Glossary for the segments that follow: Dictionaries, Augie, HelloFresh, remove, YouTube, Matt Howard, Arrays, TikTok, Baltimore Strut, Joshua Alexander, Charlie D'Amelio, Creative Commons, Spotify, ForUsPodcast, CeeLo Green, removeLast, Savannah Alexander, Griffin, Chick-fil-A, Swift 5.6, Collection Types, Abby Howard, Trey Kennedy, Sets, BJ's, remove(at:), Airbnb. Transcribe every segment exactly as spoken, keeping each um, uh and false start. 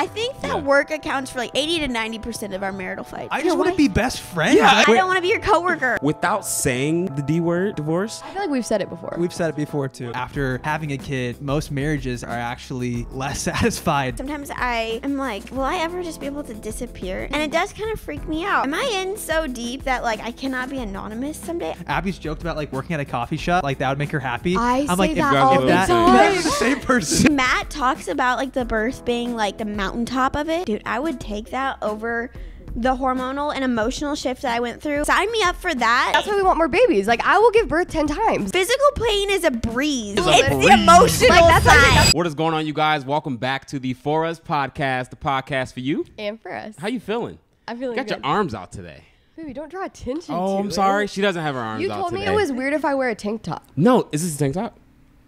I think that yeah. work accounts for like eighty to ninety percent of our marital fights. I just want to be best friends. Yeah, I, I don't want to be your coworker. Without saying the D word, divorce. I feel like we've said it before. We've said it before too. After having a kid, most marriages are actually less satisfied. Sometimes I am like, will I ever just be able to disappear? And it does kind of freak me out. Am I in so deep that like I cannot be anonymous someday? Abby's joked about like working at a coffee shop, like that would make her happy. I I'm say like, that if, all if the that, time. That's the same person. Matt talks about like the birth being like the mountaintop of it. Dude, I would take that over the hormonal and emotional shift that I went through. Sign me up for that. That's why we want more babies. Like, I will give birth ten times. Physical pain is a breeze. It's, it's a breeze. The emotional like, side. What is going on, you guys? Welcome back to the For Us podcast, the podcast for you. And for us. How you feeling? I'm feeling you got good. Got your arms out today. Baby, don't draw attention oh, to it. Oh, I'm sorry. She doesn't have her arms out today. You told me it was weird if I wear a tank top. No. Is this a tank top?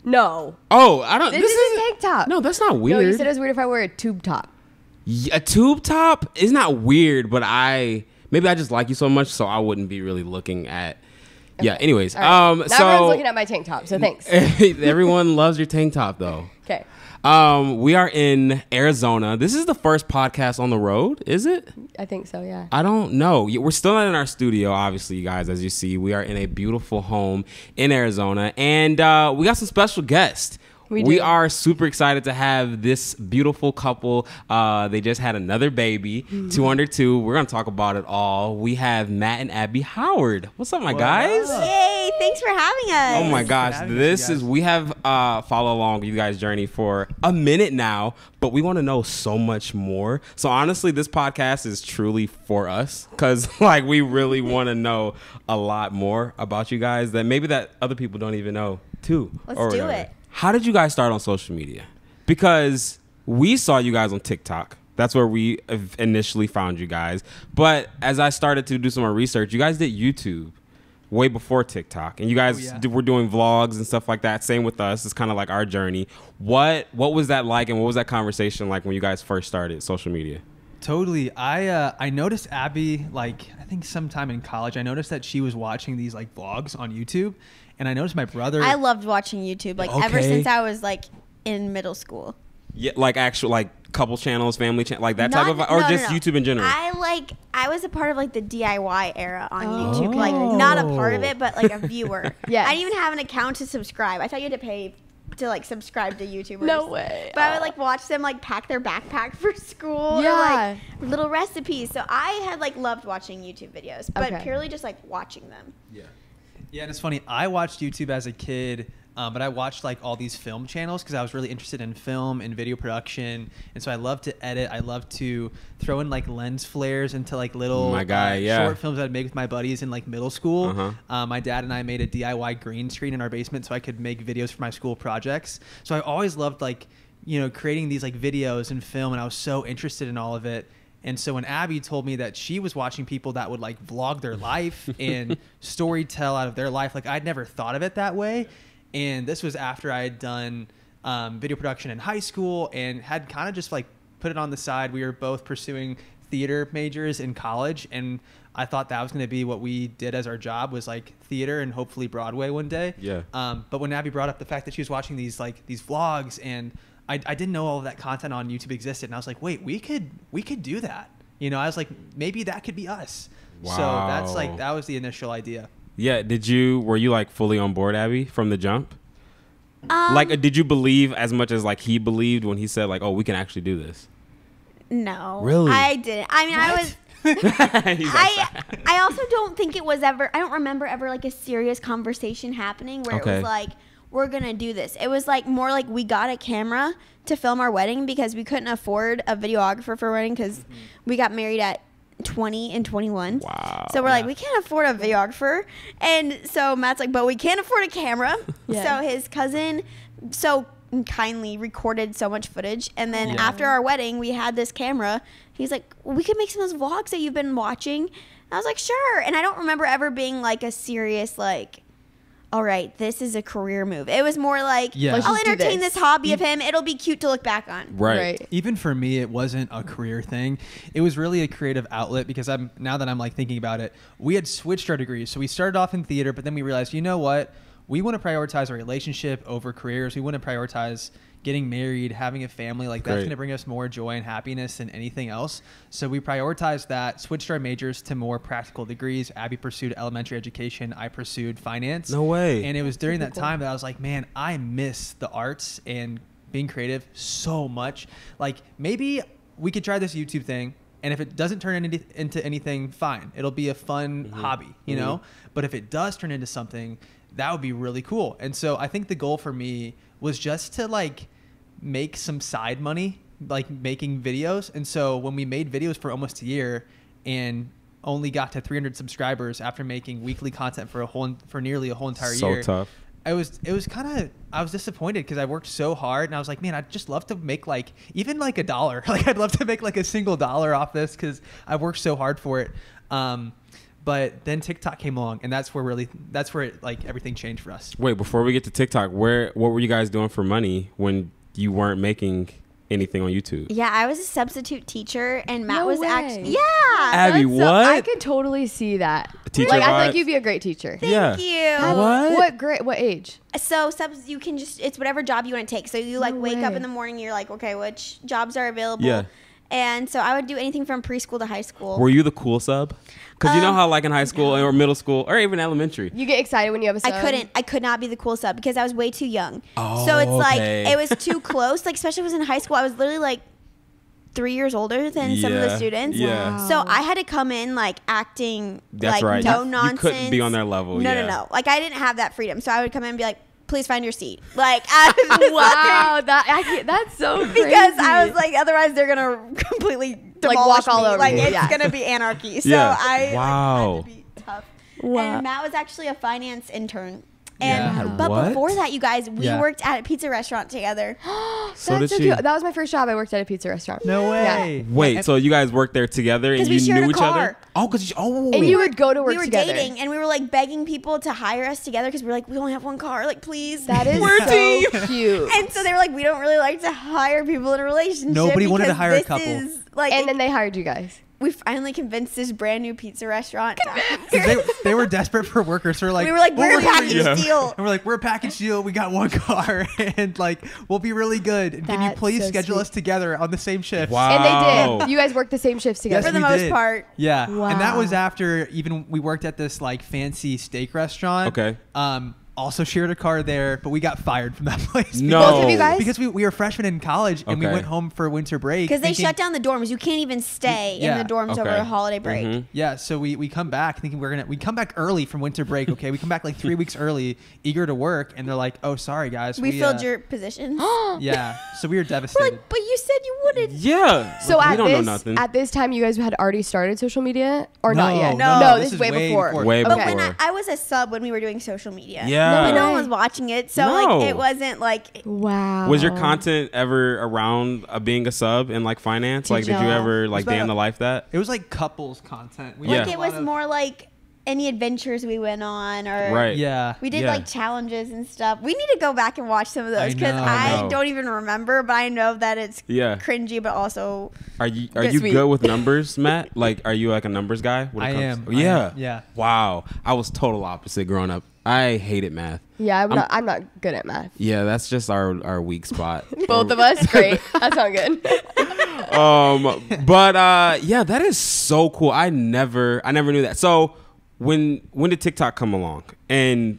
No. Oh, I don't. This, this is a tank top. No, that's not weird. No, you said it was weird if I wear a tube top. A tube top is not weird, but I maybe I just like you so much, so I wouldn't be really looking at. Okay. Yeah. Anyways, right. um, now so everyone's looking at my tank top, so thanks. Everyone loves your tank top, though. Okay. Um, we are in Arizona. This is the first podcast on the road, is it? I think so. Yeah. I don't know. We're still not in our studio, obviously, you guys. As you see, we are in a beautiful home in Arizona, and uh, we got some special guests. We, we are super excited to have this beautiful couple. Uh, they just had another baby, mm-hmm. two under two. We're going to talk about it all. We have Matt and Abby Howard. What's up, my what guys? Up? Yay, thanks for having us. Oh, my gosh. This is, we have uh, followed along you guys' journey for a minute now, but we want to know so much more. So, honestly, this podcast is truly for us because, like, we really want to know a lot more about you guys that maybe that other people don't even know, too. Let's do whatever. It. How did you guys start on social media? Because we saw you guys on TikTok. That's where we initially found you guys. But as I started to do some more research, you guys did YouTube way before TikTok. And you guys oh, yeah. were doing vlogs and stuff like that. Same with us. It's kind of like our journey. What, what was that like? And what was that conversation like when you guys first started social media? Totally. I uh, I noticed Abby, like, I think sometime in college, I noticed that she was watching these, like, vlogs on YouTube. And I noticed my brother. I loved watching YouTube, like, okay. ever since I was, like, in middle school. Yeah, like, actual, like, couple channels, family channel, like, that Not, type of, or no, just no, no. YouTube in general? I, like, I was a part of, like, the D I Y era on oh. YouTube. Like, not a part of it, but, like, a viewer. Yeah. I didn't even have an account to subscribe. I thought you had to pay to like subscribe to YouTubers. No way. But I would like watch them like pack their backpack for school. Yeah. Or, like, little recipes. So I had like loved watching YouTube videos, but okay. purely just like watching them. Yeah. Yeah, and it's funny. I watched YouTube as a kid, um, but I watched like all these film channels because I was really interested in film and video production. And so I loved to edit. I loved to throw in like lens flares into like little oh my God, uh, yeah. short films I'd make with my buddies in like middle school. Uh-huh. um, my dad and I made a D I Y green screen in our basement so I could make videos for my school projects. So I always loved like, you know, creating these like videos and film, and I was so interested in all of it. And so when Abby told me that she was watching people that would like vlog their life and story tell out of their life, like I'd never thought of it that way. And this was after I had done um, video production in high school and had kind of just like put it on the side. We were both pursuing theater majors in college. And I thought that was going to be what we did as our job, was like theater and hopefully Broadway one day. Yeah. Um, but when Abby brought up the fact that she was watching these like these vlogs, and I, I didn't know all of that content on YouTube existed. And I was like, wait, we could, we could do that. You know, I was like, maybe that could be us. Wow. So that's like, that was the initial idea. Yeah. Did you, were you like fully on board, Abby, from the jump? Um, like, did you believe as much as like he believed when he said like, oh, we can actually do this? No, really? I didn't. I mean, what? I was, I, I also don't think it was ever, I don't remember ever like a serious conversation happening where okay. it was like, we're going to do this. It was like more like we got a camera to film our wedding because we couldn't afford a videographer for our wedding because mm-hmm. we got married at twenty and twenty-one. Wow. So we're yeah. like, we can't afford a videographer. And so Matt's like, but we can't afford a camera. Yeah. So his cousin so kindly recorded so much footage. And then yeah. after our wedding, we had this camera. He's like, we could make some of those vlogs that you've been watching. And I was like, sure. And I don't remember ever being like a serious like, all right, this is a career move. It was more like, yeah. I'll entertain this. this hobby of him. It'll be cute to look back on. Right. right. Even for me, it wasn't a career thing. It was really a creative outlet because I'm now that I'm like thinking about it, we had switched our degrees. So we started off in theater, but then we realized, you know what? we want to prioritize our relationship over careers. We want to prioritize getting married, having a family. Like that's going to bring us more joy and happiness than anything else. So we prioritized that, switched our majors to more practical degrees. Abby pursued elementary education. I pursued finance. No way. And it was during that time that I was like, man, I miss the arts and being creative so much. Like maybe we could try this YouTube thing. And if it doesn't turn into, into anything, fine. It'll be a fun mm-hmm. hobby, you mm-hmm. know? But if it does turn into something, that would be really cool. And so I think the goal for me was just to like make some side money, like making videos. And so when we made videos for almost a year and only got to three hundred subscribers after making weekly content for a whole, for nearly a whole entire so year. So tough. I was, it was kind of, I was disappointed because I worked so hard and I was like, man, I'd just love to make like, even like a dollar. Like I'd love to make like a single dollar off this because I worked so hard for it. Um, but then TikTok came along and that's where really, that's where it, like everything changed for us. Wait, before we get to TikTok, where, what were you guys doing for money when you weren't making anything on YouTube? Yeah, I was a substitute teacher and Matt no was actually, yeah. Abby, what? So I could totally see that. Teacher like, vibes. I feel like you'd be a great teacher. Thank yeah. you. What? What grade? What age? So subs, you can just, it's whatever job you want to take. So you like no wake way. up in the morning, you're like, okay, which jobs are available? Yeah. And so I would do anything from preschool to high school. Were you the cool sub? Because um, you know how like in high school or middle school or even elementary. You get excited when you have a sub. I couldn't. I could not be the cool sub because I was way too young. Oh, so it's okay. like it was too close. Like especially when I was in high school, I was literally like three years older than yeah. some of the students. Yeah. Wow. So I had to come in like acting That's like right. no you, nonsense. You couldn't be on their level. No, yeah. no, no. Like I didn't have that freedom. So I would come in and be like, please find your seat. Like, I was wow, like, that I can't, that's so crazy. Because I was like, otherwise they're gonna completely demolish like walk all me. Over. Like it's yeah. gonna be anarchy. So yeah. I wow. like, had to be tough. Wow. And Matt was actually a finance intern. And yeah. but what? Before that, you guys, we yeah. worked at a pizza restaurant together. that's so did so she. Cute. That was my first job. I worked at a pizza restaurant. No way. Yeah. Wait, so you guys worked there together and you knew each car. other? Oh, because oh, and you would go to work. We were together. dating, and we were like begging people to hire us together because we were like, we only have one car. Like, please, that is we're so team. cute. And so they were like, we don't really like to hire people in a relationship. Nobody wanted to hire a couple. Like, and then they hired you guys. We finally convinced this brand new pizza restaurant. they, they were desperate for workers. So we're like, we were like, we're a package yeah. deal. And we're like, we're a package deal. We got one car, and like, we'll be really good. And can you please so schedule sweet. us together on the same shift? Wow. And they did. You guys worked the same shifts together yes, for the most did. part. Yeah. Wow. And that was after even we worked at this like fancy steak restaurant. Okay. Um. Also shared a car there, but we got fired from that place. Because, no. you guys? Because we, we were freshmen in college and okay. we went home for winter break. Because they shut down the dorms. You can't even stay we, yeah. in the dorms okay. over a holiday break. Mm-hmm. Yeah, so we, we come back thinking we're going to, we come back early from winter break, okay? We come back like three weeks early, eager to work, and they're like, oh, sorry guys. We, we filled uh, your position. Yeah, so we were devastated. We're like, but you said you wouldn't. Yeah. So we at, don't this, know nothing. At this time, you guys had already started social media or no, not yet? No, no, this, this is way, way before. before. Way but before. When I, I was a sub when we were doing social media. Yeah. No, but no one was watching it, so no. like it wasn't like wow. Was your content ever around uh, being a sub in like finance? Did like, did you ever like damn the life that it was like couples content? We yeah. like it was of, more like any adventures we went on, or right? Yeah, we did yeah. like challenges and stuff. We need to go back and watch some of those because I, I, I don't even remember, but I know that it's yeah. cringy, but also are you are you sweet. good with numbers, Matt? Like, are you like a numbers guy? When I it comes am. To, yeah. I am. Yeah. Wow. I was total opposite growing up. I hated math. Yeah, I'm, I'm, not, I'm not good at math. Yeah, that's just our, our weak spot. Both of us, great. That's not good. um, but uh, yeah, that is so cool. I never, I never knew that. So when when did TikTok come along, and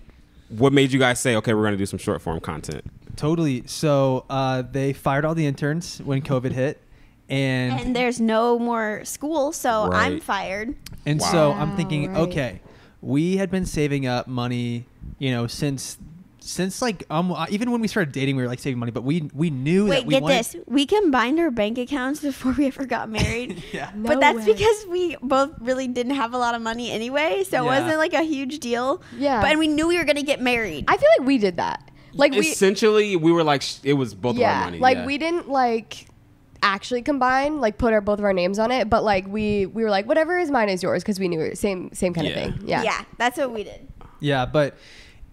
what made you guys say, okay, we're gonna do some short form content? Totally. So uh, they fired all the interns when COVID hit. And, and there's no more school, so right. I'm fired. And wow. so I'm thinking, right. okay. We had been saving up money, you know, since since like um even when we started dating, we were like saving money, but we we knew Wait, that we get wanted this. We combined our bank accounts before we ever got married. yeah. No but that's way. because we both really didn't have a lot of money anyway, so yeah. it wasn't like a huge deal. Yeah. But and we knew we were gonna get married. I feel like we did that. Like essentially we, we were like sh it was both yeah, of our money. Like yeah. we didn't like actually combine, like put our both of our names on it, but like we we were like whatever is mine is yours because we knew it, same same kind yeah. of thing. Yeah, yeah, that's what we did. Yeah, but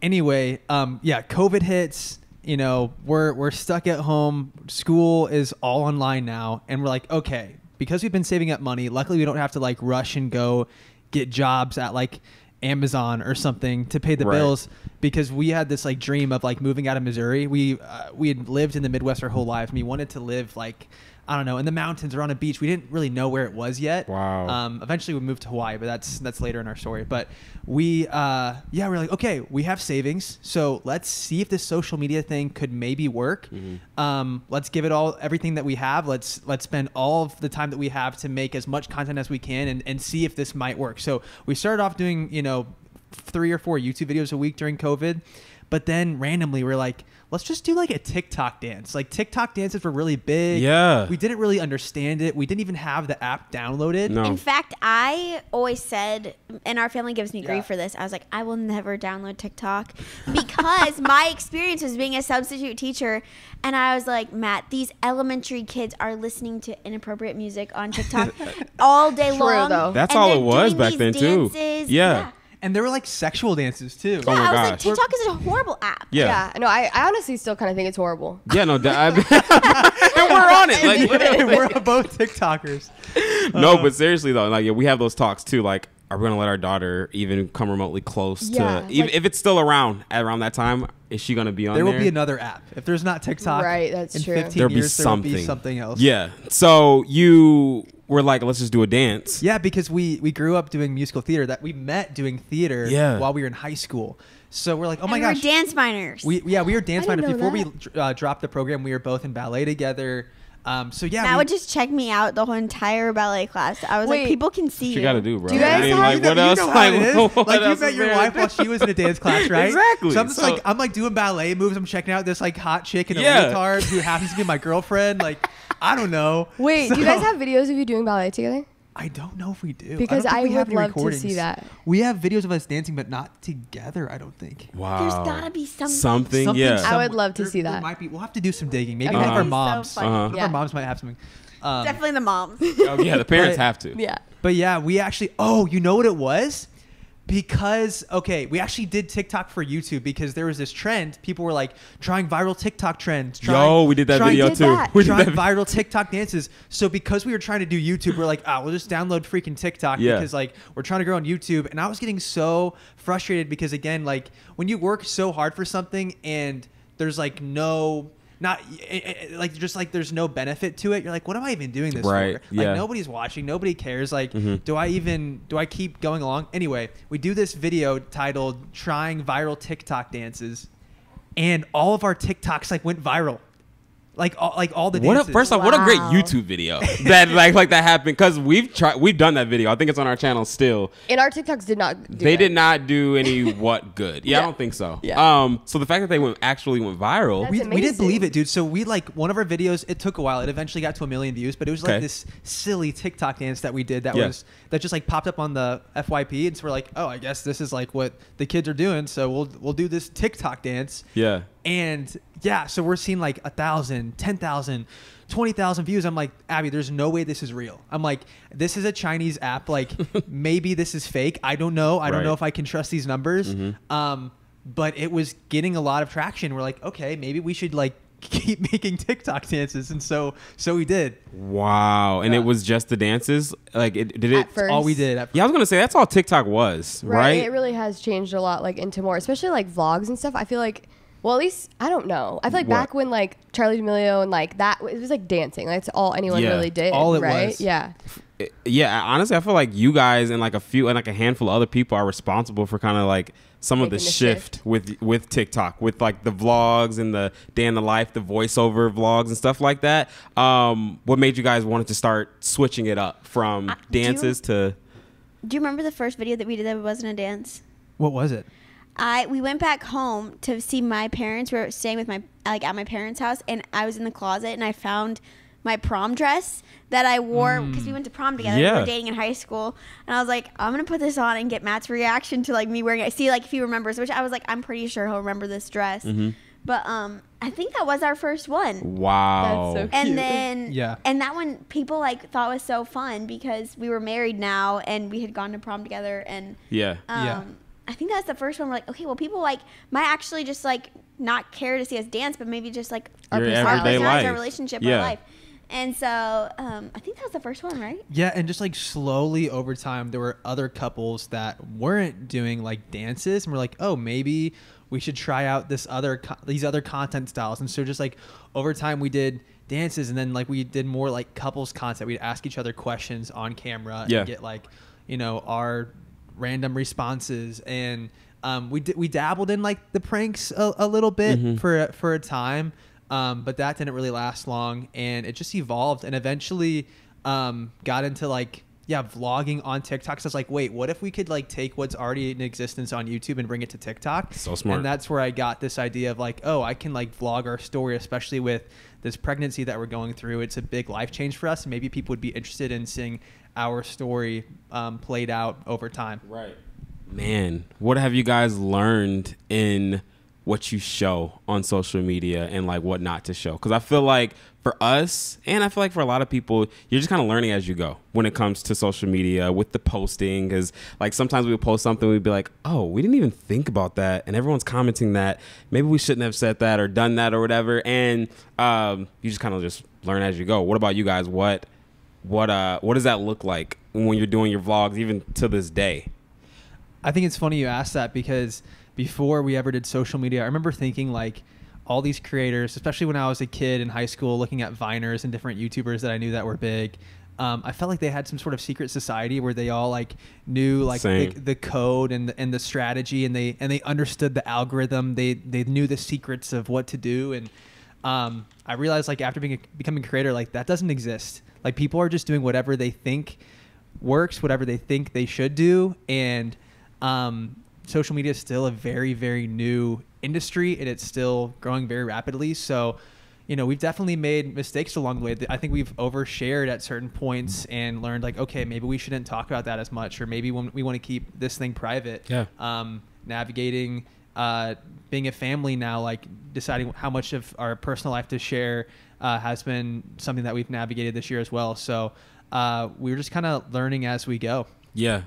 anyway, um, yeah, COVID hits. You know, we're we're stuck at home. School is all online now, and we're like, okay, because we've been saving up money. Luckily, we don't have to like rush and go get jobs at like Amazon or something to pay the right. bills, because we had this like dream of like moving out of Missouri. We uh, we had lived in the Midwest our whole lives. We wanted to live like, I don't know, in the mountains or on a beach. We didn't really know where it was yet. Wow. Um, eventually we moved to Hawaii, but that's that's later in our story. But we, uh, yeah, we're like, okay, we have savings, so let's see if this social media thing could maybe work. Mm-hmm. Um, let's give it all everything that we have. Let's let's spend all of the time that we have to make as much content as we can and and see if this might work. So we started off doing, you know. know, three or four YouTube videos a week during COVID. But then randomly we're like, let's just do like a TikTok dance. Like TikTok dances were really big. Yeah. We didn't really understand it. We didn't even have the app downloaded. No. In fact, I always said, and our family gives me grief yeah. for this, I was like, I will never download TikTok, because my experience was being a substitute teacher. And I was like, Matt, these elementary kids are listening to inappropriate music on TikTok all day True, long. Though. That's all it was back then dances. Too. Yeah. yeah. And there were like sexual dances too. Yeah, oh my I was gosh. like, TikTok is a horrible app. Yeah, yeah. No, I, I honestly still kind of think it's horrible. Yeah, no, I, and we're on it. Like literally, we're both TikTokers. No, uh, but seriously though, like yeah, we have those talks too. Like, are we gonna let our daughter even come remotely close yeah, to? Even like, if it's still around around that time, is she gonna be on there? There will be another app if there's not TikTok. Right, that's in true. There'll be something. There will be something else. Yeah. So you. We're like, let's just do a dance. Yeah, because we we grew up doing musical theater. That we met doing theater yeah. while we were in high school. So we're like, oh and my we gosh, we were dance minors. We yeah, we were dance minors before that. we uh, dropped the program. We were both in ballet together. Um, so yeah, that would just check me out the whole entire ballet class. I was Wait, like, people can see you. You gotta do, bro. Do you guys I mean, have like, what you else? Know how like, it is. Like you met your wife while she was in a dance class, right? Exactly. So I'm just so, like, I'm like doing ballet moves. I'm checking out this like hot chick in yeah. a leotard who happens to be my girlfriend. Like. I don't know. Wait, so, do you guys have videos of you doing ballet together? I don't know if we do. Because I, I would have love recordings. to see that. We have videos of us dancing, but not together, I don't think. Wow. There's got to be something. Something, something yeah. Somewhere. I would love to there, see that. Might be. We'll have to do some digging. Maybe uh-huh. one of our moms. So uh-huh. yeah. Our moms might have something. Um, Definitely the moms. Oh, yeah, the parents but, have to. Yeah. But yeah, we actually, oh, you know what it was? Because, okay, we actually did TikTok for YouTube because there was this trend. People were like trying viral TikTok trends. Trying, Yo, we did that trying, video did too. That. We trying did that. viral TikTok dances. So because we were trying to do YouTube, we're like, ah, oh, we'll just download freaking TikTok yeah. because like we're trying to grow on YouTube. And I was getting so frustrated because again, like when you work so hard for something and there's like no... Not like just like there's no benefit to it. You're like, what am I even doing this right, for? Like yeah. nobody's watching, nobody cares. Like, mm-hmm. do I even do I keep going along? Anyway, we do this video titled "Trying Viral TikTok Dances," and all of our TikToks like went viral. Like all, like all the dances. What a, first off, wow. what a great YouTube video that like like that happened, because we've tried we've done that video. I think it's on our channel still. And our TikToks did not. Do they that. did not do any what good. Yeah, yeah, I don't think so. Yeah. Um. So the fact that they went actually went viral, we, we didn't believe it, dude. So we like one of our videos. It took a while. It eventually got to a million views, but it was like okay. this silly TikTok dance that we did that yeah. was that just like popped up on the F Y P, and so we're like, oh, I guess this is like what the kids are doing. So we'll we'll do this TikTok dance. Yeah. And yeah, so we're seeing like a thousand, ten thousand, twenty thousand views. I'm like, Abby, there's no way this is real. I'm like, this is a Chinese app. Like, maybe this is fake. I don't know. I right. don't know if I can trust these numbers. Mm-hmm. Um, but it was getting a lot of traction. We're like, okay, maybe we should like keep making TikTok dances, and so so we did. Wow, yeah. And it was just the dances. Like, it did it all we did. At yeah, I was gonna say that's all TikTok was, right? right? It really has changed a lot, like into more, especially like vlogs and stuff. I feel like. Well, at least, I don't know. I feel like what? back when, like, Charlie D'Amelio and, like, that, it was, like, dancing. Like, that's all anyone yeah, really did, all it right? was. Yeah. It, yeah, honestly, I feel like you guys and, like, a few, and, like, a handful of other people are responsible for kind of, like, some Making of the, the shift, shift with with TikTok, with, like, the vlogs and the day in the life, the voiceover vlogs and stuff like that. Um, what made you guys wanted to start switching it up from uh, dances do you, to... Do you remember the first video that we did that wasn't a dance? What was it? I we went back home to see my parents. We were staying with my like at my parents' house, and I was in the closet, and I found my prom dress that I wore because mm. we went to prom together. Yeah. We were dating in high school, and I was like, I'm gonna put this on and get Matt's reaction to like me wearing it. See like if he remembers, which I was like, I'm pretty sure he'll remember this dress. Mm-hmm. But um, I think that was our first one. Wow, that's so cute. And then yeah, and that one people like thought was so fun because we were married now and we had gone to prom together, and yeah, um, yeah. I think that's the first one. We're like, okay, well, people like might actually just like not care to see us dance, but maybe just like our personalities, our relationship, yeah. our life. And so um, I think that was the first one, right? Yeah. And just like slowly over time, there were other couples that weren't doing like dances, and we're like, oh, maybe we should try out this other, these other content styles. And so just like over time we did dances, and then like we did more like couples content. We'd ask each other questions on camera yeah. and get like, you know, our random responses. And um, we, d we dabbled in like the pranks a, a little bit mm-hmm. for, for a time. Um, but that didn't really last long, and it just evolved and eventually um, got into like, yeah, vlogging on TikTok. So I was like, wait, what if we could like take what's already in existence on YouTube and bring it to TikTok? So smart. And that's where I got this idea of like, oh, I can like vlog our story, especially with this pregnancy that we're going through. It's a big life change for us. Maybe people would be interested in seeing our story um, played out over time. Right. Man, what have you guys learned in what you show on social media and like what not to show? Because I feel like for us, and I feel like for a lot of people, you're just kind of learning as you go when it comes to social media with the posting. Because like sometimes we post something, we'd be like, oh, we didn't even think about that, and everyone's commenting that maybe we shouldn't have said that or done that or whatever. And um, you just kind of just learn as you go. What about you guys? What what uh what does that look like when you're doing your vlogs, even to this day? I think it's funny you asked that, because before we ever did social media, I remember thinking like all these creators, especially when I was a kid in high school, looking at Viners and different YouTubers that I knew that were big. Um, I felt like they had some sort of secret society where they all like knew like the, the code and the, and the strategy, and they and they understood the algorithm. They they knew the secrets of what to do. And um, I realized like after being a, becoming a creator, like that doesn't exist. Like people are just doing whatever they think works, whatever they think they should do, and um, social media is still a very, very new industry, and it's still growing very rapidly. So, you know, we've definitely made mistakes along the way. I think we've overshared at certain points and learned like, okay, maybe we shouldn't talk about that as much, or maybe we want to keep this thing private. Yeah. Um, navigating, uh, being a family now, like deciding how much of our personal life to share uh, has been something that we've navigated this year as well. So uh, we're just kind of learning as we go. Yeah.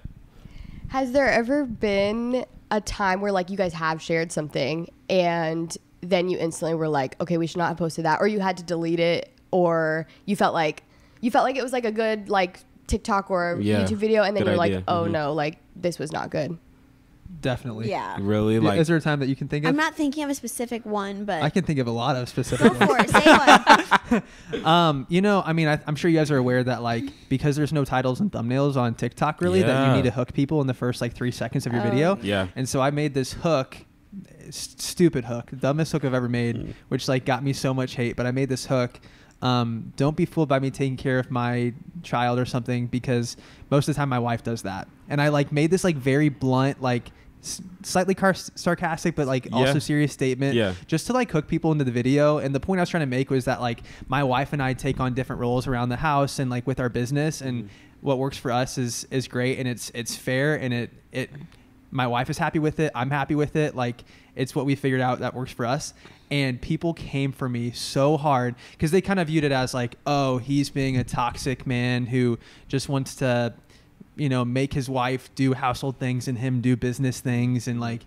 Has there ever been a time where like you guys have shared something and then you instantly were like, okay, we should not have posted that, or you had to delete it, or you felt like you felt like it was like a good like TikTok or yeah, YouTube video, and then you're idea. like, oh mm-hmm. no, like this was not good? Definitely. Yeah. Really? Like, is there a time that you can think of? I'm not thinking of a specific one, but I can think of a lot of specific ones. Go for it. Say one. um, you know, I mean, I, I'm sure you guys are aware that like, because there's no titles and thumbnails on TikTok really, yeah. that you need to hook people in the first like three seconds of your oh. video. Yeah. And so I made this hook, st stupid hook, dumbest hook I've ever made, mm. which like got me so much hate, but I made this hook. Um, don't be fooled by me taking care of my child or something, because most of the time my wife does that. And I like made this like very blunt, like s slightly car sarcastic, but like yeah. also serious statement yeah. just to like hook people into the video. And the point I was trying to make was that like my wife and I take on different roles around the house and like with our business, and mm-hmm. what works for us is, is great. And it's, it's fair. And it, it, my wife is happy with it. I'm happy with it. Like it's what we figured out that works for us. And people came for me so hard, because they kind of viewed it as like, oh, he's being a toxic man who just wants to, you know, make his wife do household things and him do business things. And like,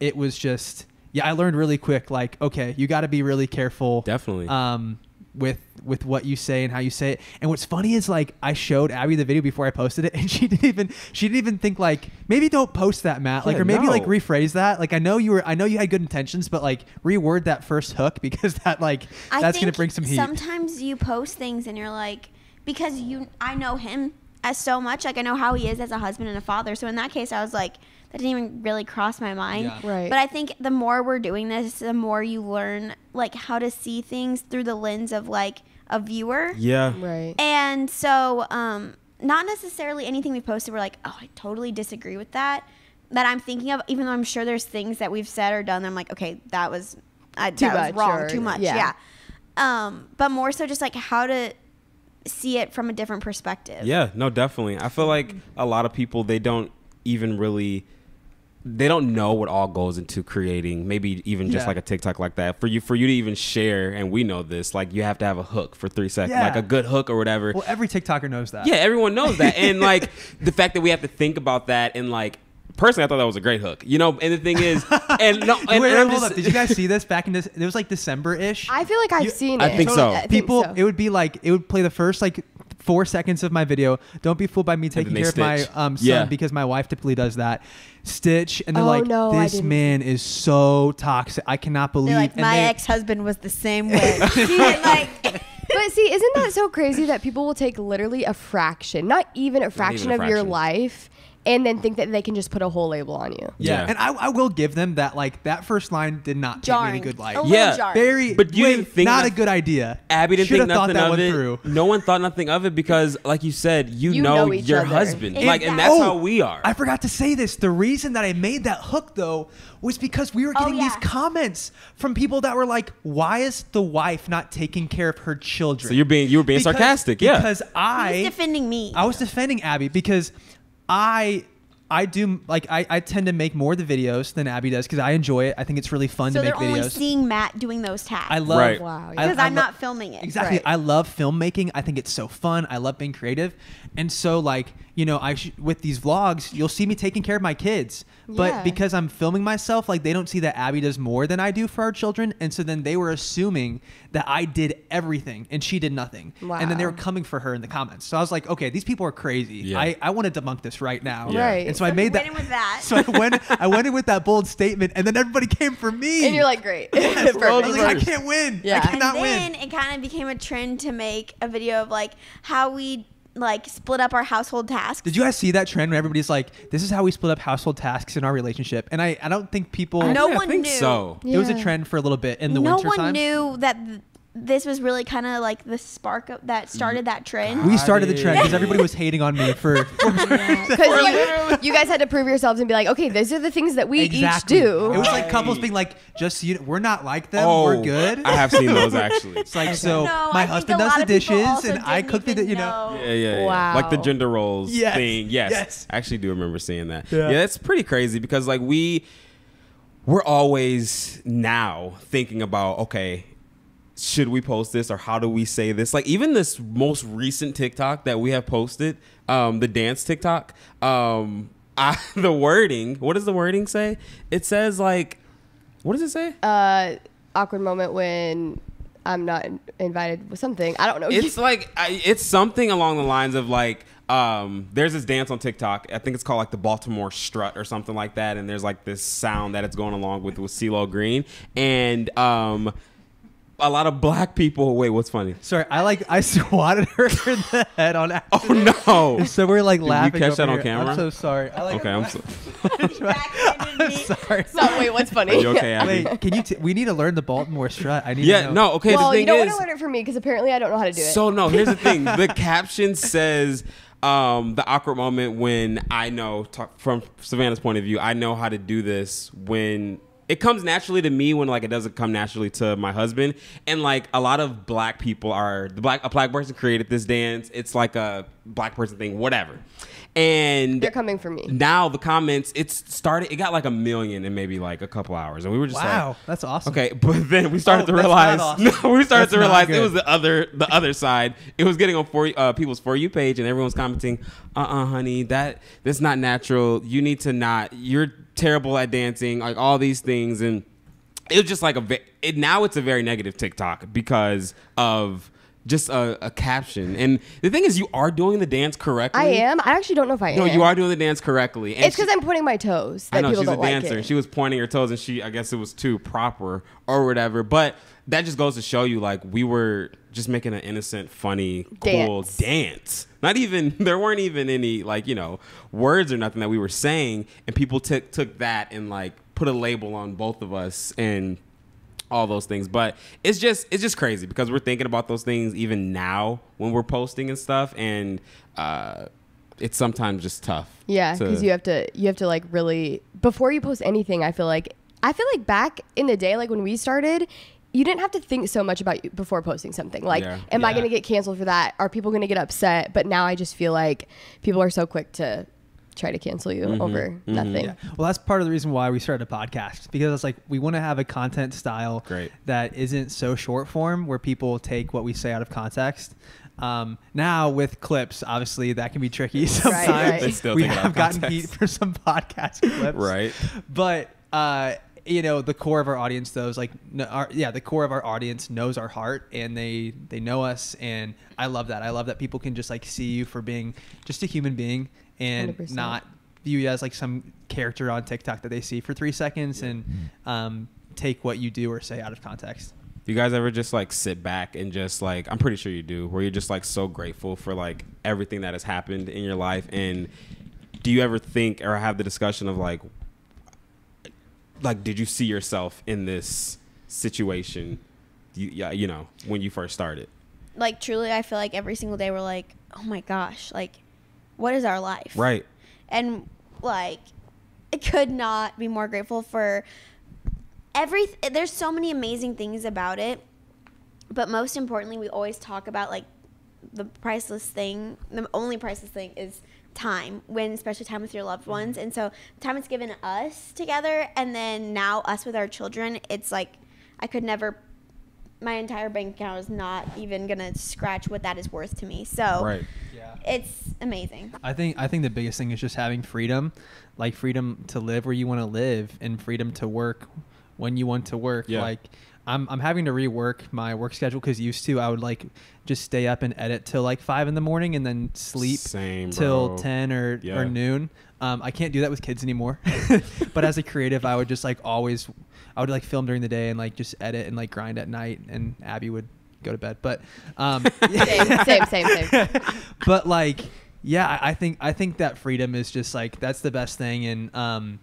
it was just, yeah, I learned really quick, like, okay, you got to be really careful. Definitely. Um, with, with what you say and how you say it. And what's funny is like, I showed Abby the video before I posted it, and she didn't even, she didn't even think like, maybe don't post that, Matt. Yeah, like, or maybe no. like rephrase that. Like, I know you were, I know you had good intentions, but like reword that first hook, because that like, I that's going to bring some heat. Sometimes you post things and you're like, because you, I know him as so much, like I know how he is as a husband and a father. So in that case, I was like, that didn't even really cross my mind. Yeah. Right. But I think the more we're doing this, the more you learn like how to see things through the lens of like a viewer. Yeah. Right. And so um, not necessarily anything we posted we're like, oh, I totally disagree with that, that I'm thinking of, even though I'm sure there's things that we've said or done that I'm like, okay, that was, I, too that much, was wrong, or, too much. Yeah. yeah. Um, but more so just like how to see it from a different perspective. Yeah, no, definitely. I feel like a lot of people, they don't even really... they don't know what all goes into creating maybe even just yeah. like a TikTok like that. For you for you to even share, and we know this, like you have to have a hook for three seconds, yeah. like a good hook or whatever. Well, every TikToker knows that. Yeah, everyone knows that. And like the fact that we have to think about that and like personally, I thought that was a great hook. You know, and the thing is, and no, and, Wait, and I'm hold just, up. Did you guys see this back in this? It was like December-ish. I feel like I've you, seen I it. Think totally, so. I think People, so. People, it would be like it would play the first like four seconds of my video. Don't be fooled by me taking care stitch. of my um, son yeah. because my wife typically does that. Stitch, and they're oh, like, no, this man is so toxic. I cannot believe. Like, and my they, ex-husband was the same way. He had, like. But see, isn't that so crazy that people will take literally a fraction, not even a fraction, even a fraction. of your life, and then think that they can just put a whole label on you? Yeah. yeah. And I, I will give them that, like, that first line did not paint me in a good light. A yeah. Jarring. Very, but you wait, didn't think not a good idea. Abby didn't Should think nothing of it. Through. No one thought nothing of it because, like you said, you, you know, know your other. husband. Exactly. Like, and that's oh, how we are. I forgot to say this. The reason that I made that hook, though, was because we were getting oh, yeah. these comments from people that were like, why is the wife not taking care of her children? So you're being, you were being because, sarcastic. Yeah. Because I he was defending me. I was defending Abby because I I do like I, I tend to make more of the videos than Abby does because I enjoy it. I think it's really fun so to make videos. So they're only seeing Matt doing those tasks. I love right. wow, because I'm not filming it. Exactly. Right. I love filmmaking. I think it's so fun. I love being creative. And so like, you know, I sh with these vlogs, you'll see me taking care of my kids. But yeah. because I'm filming myself, like they don't see that Abby does more than I do for our children. And so then they were assuming that I did everything and she did nothing. Wow. And then they were coming for her in the comments. So I was like, okay, these people are crazy. Yeah. I, I want to debunk this right now. Yeah. Right. And so, so I made that, with that. So I went, I went in with that bold statement and then everybody came for me. And you're like, great. Yes, I was like, I can't win. Yeah. I cannot win. And then win. It kind of became a trend to make a video of like how we like split up our household tasks. Did you guys see that trend when everybody's like, this is how we split up household tasks in our relationship? And I, I don't think people... I no one think knew. So. Yeah. It was a trend for a little bit in the no winter time. No one knew that... Th this was really kind of like the spark of that started that trend. We started the trend because everybody was hating on me for... for yeah. you, you guys had to prove yourselves and be like, okay, these are the things that we exactly. each do. It was like couples being like, just so you know, we're not like them, oh, we're good. I have seen those actually. It's like, okay. so no, my I husband does the dishes and I cook the, you know. know. Yeah, yeah, yeah. Wow. Like the gender roles yes. thing. Yes. yes. I actually do remember seeing that. Yeah, yeah, that's pretty crazy because like we, we're always now thinking about, okay, should we post this or how do we say this? Like even this most recent TikTok that we have posted, um, the dance TikTok, um, I, the wording, what does the wording say? It says like, what does it say? Uh, awkward moment when I'm not invited with something. I don't know. It's like, I, it's something along the lines of like, um, there's this dance on TikTok. I think it's called like the Baltimore Strut or something like that. And there's like this sound that it's going along with, with CeeLo Green. And, um, a lot of black people. Wait, what's funny? Sorry, I like I swatted her in the head on accident. Oh no! So we're like Did laughing. You catch that on here. camera? I'm so sorry. I like okay, I'm, so I'm sorry. I'm sorry. So wait, what's funny? Are you okay, Abby? Wait, can you? T we need to learn the Baltimore Strut. I need. Yeah, to know. no. Okay, well, the thing you don't is, want to learn it from me because apparently I don't know how to do it. So no, here's the thing. The caption says. Um, the awkward moment when I know talk, from Savannah's point of view, I know how to do this when. It comes naturally to me when like it doesn't come naturally to my husband. And like a lot of black people are the black a black person created this dance. It's like a black person thing, whatever. And they're coming for me. Now the comments, it's started it got like a million in maybe like a couple hours. And we were just wow, like, that's awesome. Okay. But then we started oh, to realize awesome. no, we started that's to realize it was the other the other side. It was getting on for uh, people's For You page and everyone's commenting, uh uh honey, that that's not natural. You need to not you're terrible at dancing, like all these things. And it was just like a it, now it's a very negative TikTok because of just a, a caption. And the thing is, you are doing the dance correctly. I am. I actually don't know if I am. No, you are doing the dance correctly. And it's because I'm pointing my toes. That I know people she's don't a dancer. Like it. She was pointing her toes, and she, I guess, it was too proper or whatever. But that just goes to show you, like, we were just making an innocent, funny, dance. cool dance. Not even there weren't even any like you know words or nothing that we were saying, and people took took that and like put a label on both of us and. all those things. But it's just it's just crazy because we're thinking about those things even now when we're posting and stuff. And uh, it's sometimes just tough. Yeah, because you have to you have to like really before you post anything. I feel like I feel like back in the day, like when we started, you didn't have to think so much about you before posting something like, yeah. am yeah. I going to get canceled for that? Are people going to get upset? But now I just feel like people are so quick to try to cancel you mm-hmm. over mm-hmm. nothing. Yeah. Well, that's part of the reason why we started a podcast, because it's like we want to have a content style Great. that isn't so short form where people take what we say out of context. Um, now with clips, obviously that can be tricky sometimes. Right, right. Still we have gotten heat for some podcast clips, right? But uh, you know, the core of our audience, though, is like, our, yeah, the core of our audience knows our heart, and they they know us, and I love that. I love that people can just like see you for being just a human being and one hundred percent not view you as like some character on TikTok that they see for three seconds yeah. and um, take what you do or say out of context. Do you guys ever just like sit back and just like, I'm pretty sure you do, where you're just like so grateful for like everything that has happened in your life? And do you ever think or have the discussion of like, like, did you see yourself in this situation, you, you know, when you first started? Like, truly, I feel like every single day we're like, oh my gosh, like, what is our life? Right. And like, I could not be more grateful for Every there's so many amazing things about it, but most importantly, we always talk about like the priceless thing. The only priceless thing is time, when especially time with your loved ones. And so time it's given us together, and then now us with our children. It's like I could never. My entire bank account is not even gonna scratch what that is worth to me. So right. yeah. it's amazing. I think I think the biggest thing is just having freedom, like freedom to live where you want to live and freedom to work when you want to work. Yeah. Like I'm, I'm having to rework my work schedule, because used to I would like just stay up and edit till like five in the morning and then sleep Same, till bro. ten or, yeah. or noon. Um, I can't do that with kids anymore. But as a creative, I would just like always, I would like film during the day and like just edit and like grind at night, and Abby would go to bed. But um, same, same, same, same. But like, yeah, I think I think that freedom is just like, that's the best thing. And um,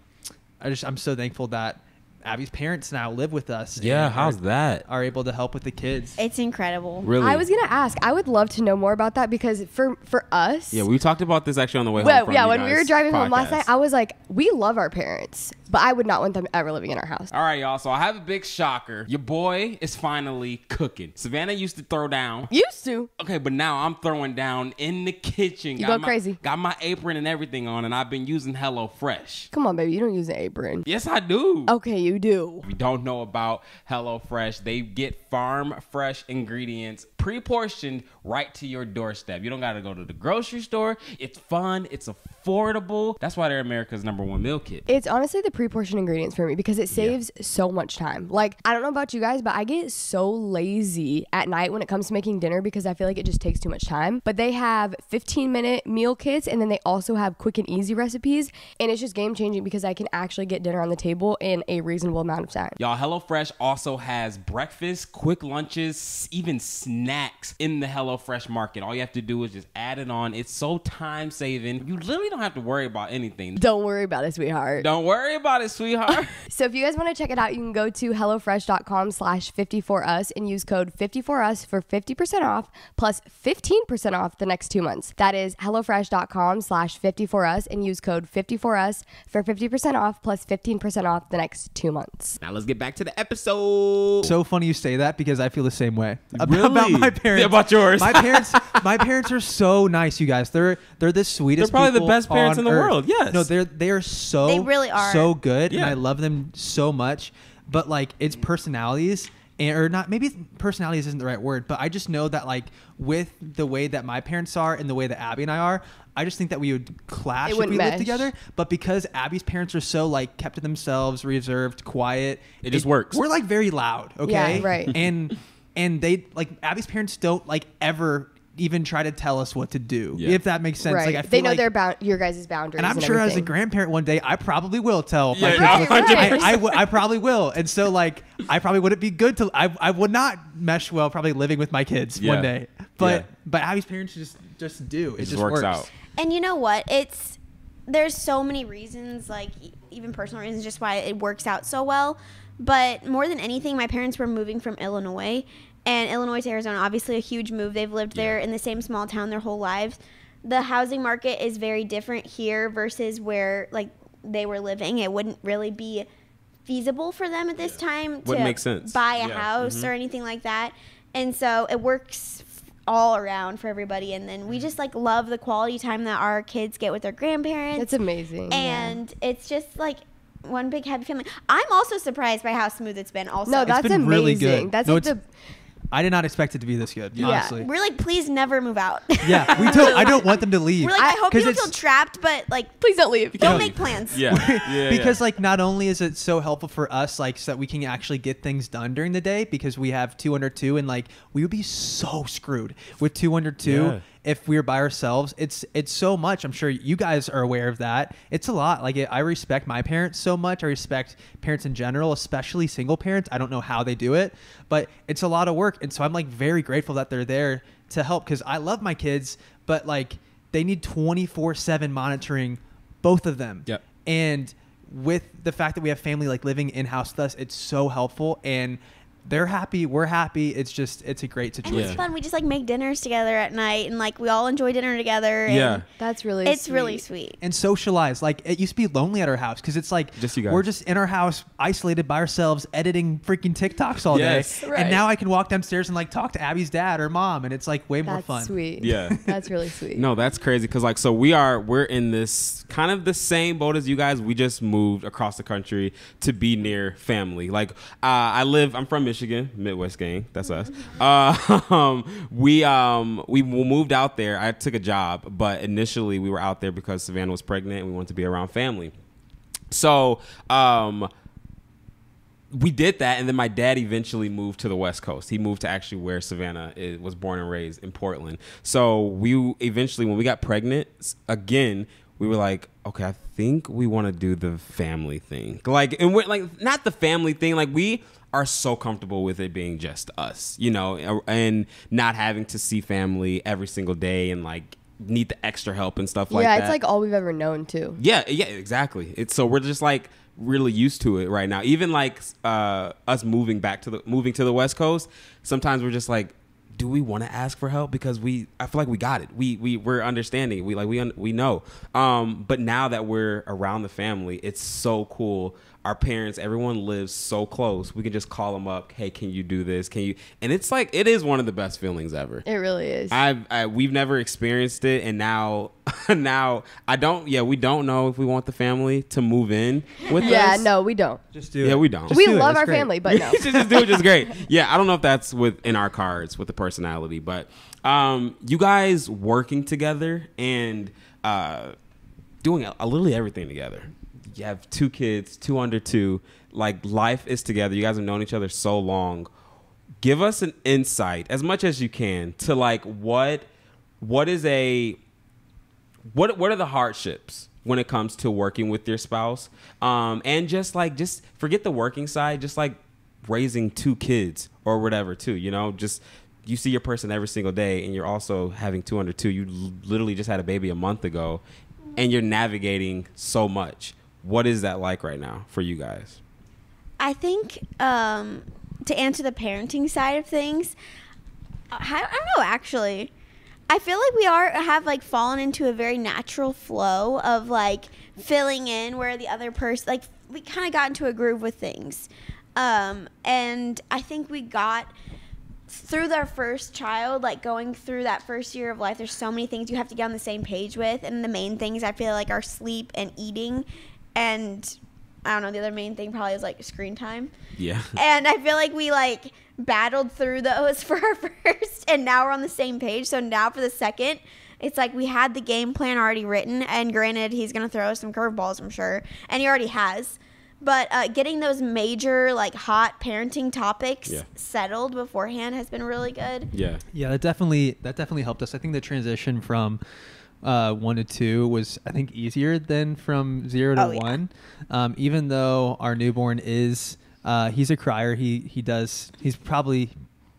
I just I'm so thankful that Abby's parents now live with us. Yeah, how's are, that? Are able to help with the kids. It's incredible. Really? I was going to ask. I would love to know more about that, because for for us... Yeah, we talked about this actually on the way well, home from Yeah, when we were driving podcast. home last night, I was like, we love our parents, but I would not want them ever living in our house. All right, y'all. So I have a big shocker. Your boy is finally cooking. Savannah used to throw down. Used to. Okay, but now I'm throwing down in the kitchen. You got go my, crazy. Got my apron and everything on, and I've been using HelloFresh. Come on, baby. You don't use an apron. Yes, I do. Okay, you do. We don't know about HelloFresh. They get farm fresh ingredients pre-portioned right to your doorstep. You don't got to go to the grocery store. It's fun. It's affordable. That's why they're America's number one meal kit. It's honestly the pre-portioned ingredients for me, because it saves yeah. so much time. Like, I don't know about you guys, but I get so lazy at night when it comes to making dinner, because I feel like it just takes too much time. But they have fifteen minute meal kits, and then they also have quick and easy recipes. And it's just game changing, because I can actually get dinner on the table in a reasonable amount of time. Y'all, HelloFresh also has breakfast, quick lunches, even snacks in the HelloFresh market. All you have to do is just add it on. It's so time saving. You literally don't have to worry about anything. Don't worry about it, sweetheart. Don't worry about it, sweetheart. So if you guys want to check it out, you can go to HelloFresh dot com slash fifty four us and use code fifty four us for fifty percent off plus fifteen percent off the next two months. That is HelloFresh dot com slash fifty four us and use code fifty four us for fifty percent off plus fifteen percent off the next two months. months. Now let's get back to the episode. So funny you say that, because I feel the same way about, really? about my parents. Yeah, about yours. My parents, my parents are so nice, you guys. They're they're the sweetest. They're probably the best parents in the earth. world. Yes. No, they're they are so they really are so good, yeah. and I love them so much. But like, it's personalities. And, or not, maybe personalities isn't the right word, but I just know that like with the way that my parents are and the way that Abby and I are, I just think that we would clash if we mesh. lived together. But because Abby's parents are so like kept to themselves, reserved, quiet, it, it just works. We're like very loud, okay? Yeah, right. And and they like Abby's parents don't like ever even try to tell us what to do, yeah. if that makes sense. Right. Like I feel they know like, their bound your guys' boundaries. And I'm and sure everything. as a grandparent one day, I probably will tell. Yeah, my right, right. I, I, w I probably will. And so like, I probably wouldn't be good to, I, I would not mesh well probably living with my kids yeah. one day, but, yeah. but Abby's parents just, just do. It, it just, just works, works out. And you know what? It's, there's so many reasons, like even personal reasons, just why it works out so well. But more than anything, my parents were moving from Illinois. And Illinois to Arizona, obviously a huge move. They've lived there in the same small town their whole lives. The housing market is very different here versus where like they were living. It wouldn't really be feasible for them at this time to buy a house or anything like that. And so it works all around for everybody. And then we just like love the quality time that our kids get with their grandparents. It's amazing. And yeah. it's just like one big happy family. I'm also surprised by how smooth it's been also. No, that's amazing. Really good. That's no, like the I did not expect it to be this good, yeah. honestly. We're like, please never move out. Yeah, we don't. I don't want them to leave. We're like, I, I hope you don't feel trapped, but like, please don't leave. Don't make leave. plans. Yeah, yeah because yeah. like, not only is it so helpful for us, like, so that we can actually get things done during the day, because we have two under two, and like, we would be so screwed with two under two. Yeah. If we were by ourselves, it's it's so much. I'm sure you guys are aware of that. It's a lot. Like it, I respect my parents so much. I respect parents in general, especially single parents. I don't know how they do it, but it's a lot of work. And so I'm like very grateful that they're there to help, because I love my kids, but like they need twenty-four seven monitoring, both of them. Yep. And with the fact that we have family like living in house with us, it's so helpful. And they're happy, we're happy. It's just, it's a great situation. And it's fun. We just like make dinners together at night, and like we all enjoy dinner together. And yeah, that's really it's sweet. really sweet. And socialize. Like it used to be lonely at our house, because it's like just we're just in our house, isolated by ourselves, editing freaking TikToks all yes. day. Right. And now I can walk downstairs and like talk to Abby's dad or mom, and it's like way that's more fun. That's sweet. Yeah, that's really sweet. No, that's crazy, because like so we are we're in this kind of the same boat as you guys. We just moved across the country to be near family. Like uh, I live. I'm from Michigan. Michigan, Midwest gang, that's us. Uh, um, we um, we moved out there. I took a job, but initially we were out there because Savannah was pregnant and we wanted to be around family. So um, we did that, and then my dad eventually moved to the West Coast. He moved to actually where Savannah is, was born and raised in Portland. So we eventually, when we got pregnant again, we were like, okay, I think we want to do the family thing. Like, and we're like, not the family thing. Like we. are so comfortable with it being just us, you know, and not having to see family every single day and like need the extra help and stuff like that. Yeah, it's like all we've ever known too. Yeah, yeah, exactly. It's so we're just like really used to it right now. Even like uh, us moving back to the moving to the West Coast, sometimes we're just like, do we want to ask for help? Because we, I feel like we got it. We we we're understanding. We like we we know. Um, but now that we're around the family, it's so cool. Our parents, everyone lives so close. We can just call them up. Hey, can you do this? Can you? And it's like, it is one of the best feelings ever. It really is. I've, I, we've never experienced it. And now, now I don't, yeah, we don't know if we want the family to move in with yeah, us. Yeah, no, we don't. Just do yeah, it. Yeah, we don't. Just we do love our great. family, but no. just, just do it, just great. Yeah, I don't know if that's within our cards with the personality, but um, you guys working together and uh, doing a, a literally everything together. You have two kids, two under two. Like, life is together. You guys have known each other so long. Give us an insight, as much as you can, to like what, what is a, what, what are the hardships when it comes to working with your spouse, um, and just like just forget the working side, just like raising two kids or whatever too. You know, just you see your person every single day, and you're also having two under two. You literally just had a baby a month ago, and you're navigating so much. What is that like right now for you guys? I think um, to answer the parenting side of things, I, I don't know, actually. I feel like we are have like fallen into a very natural flow of like filling in where the other person, like we kind of got into a groove with things. Um, and I think we got through their first child, like going through that first year of life, there's so many things you have to get on the same page with. And the main things I feel like are sleep and eating. And I don't know, the other main thing probably is like screen time. Yeah. And I feel like we like battled through those for our first, and now we're on the same page. So now for the second, it's like we had the game plan already written. And granted, he's going to throw us some curveballs, I'm sure. And he already has. But uh, getting those major like hot parenting topics yeah. settled beforehand has been really good. Yeah. Yeah, that definitely, that definitely helped us. I think the transition from Uh, one to two was, I think, easier than from zero to oh, yeah. one. Um, even though our newborn is, uh, he's a crier. He he does. He's probably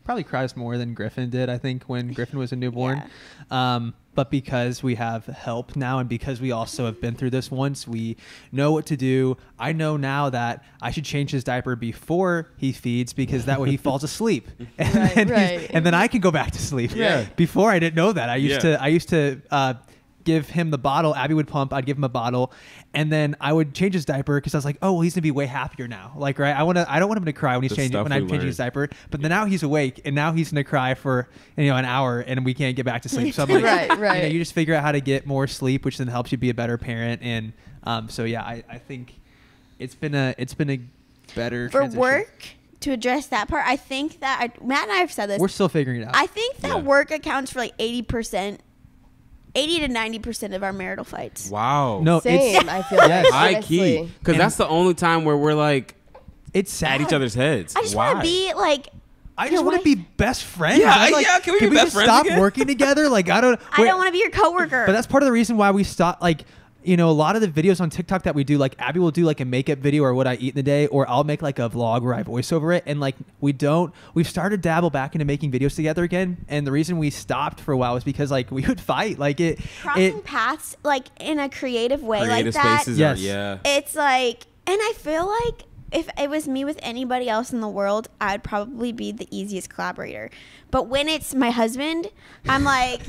probably cries more than Griffin did, I think, when Griffin was a newborn. yeah. Um, but because we have help now, and because we also have been through this once, we know what to do. I know now that I should change his diaper before he feeds, because that way he falls asleep, and, right, then, right. and then I can go back to sleep. Yeah. Before I didn't know that. I used yeah. to I used to. Uh, give him the bottle. Abby would pump. I'd give him a bottle. And then I would change his diaper because I was like, oh, well, he's going to be way happier now. Like, right? I want to. I don't want him to cry when he's changing when I'm learned. changing his diaper. But then now he's awake, and now he's going to cry for, you know, an hour, and we can't get back to sleep. So I'm like, right, right. You know, you just figure out how to get more sleep, which then helps you be a better parent. And um, so yeah, I, I think it's been a it's been a better for transition. work. To address that part, I think that I, Matt and I have said this. We're still figuring it out. I think that yeah. work accounts for like eighty percent, eighty to ninety percent of our marital fights. Wow. No, same. It's, I feel yes. like I key because that's the only time where we're like, it's at each other's heads. I just want to be like. I just want to be best friends. Yeah, I, like, yeah. Can we can be we best just friends stop again? working together? Like I don't. Wait. I don't want to be your coworker. But that's part of the reason why we stopped. Like. You know, a lot of the videos on TikTok that we do, like Abby will do like a makeup video or what I eat in the day, or I'll make like a vlog where I voice over it. And like, we don't, we've started to dabble back into making videos together again. And the reason we stopped for a while was because like we would fight like it. Crossing it, paths like in a creative way creative like that. Spaces yes. are, yeah. It's like, and I feel like if it was me with anybody else in the world, I'd probably be the easiest collaborator. But when it's my husband, I'm like...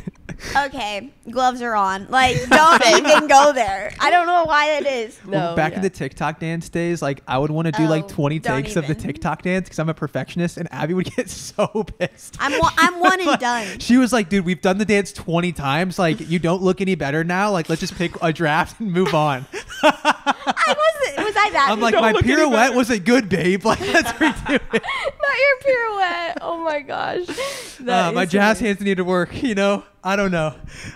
Okay, gloves are on. Like, don't even go there. I don't know why that is. No, well, back yeah. in the TikTok dance days, like I would want to do oh, like twenty takes even. of the TikTok dance because I'm a perfectionist, and Abby would get so pissed. I'm one, I'm one and done. She was like, "Dude, we've done the dance twenty times. Like, you don't look any better now. Like, let's just pick a draft and move on." I wasn't. Was I that? I'm like, my pirouette wasn't good, babe. Like, let's redo it. Not your pirouette. Oh my gosh. Uh, my jazz hands need to work. You know. I don't know.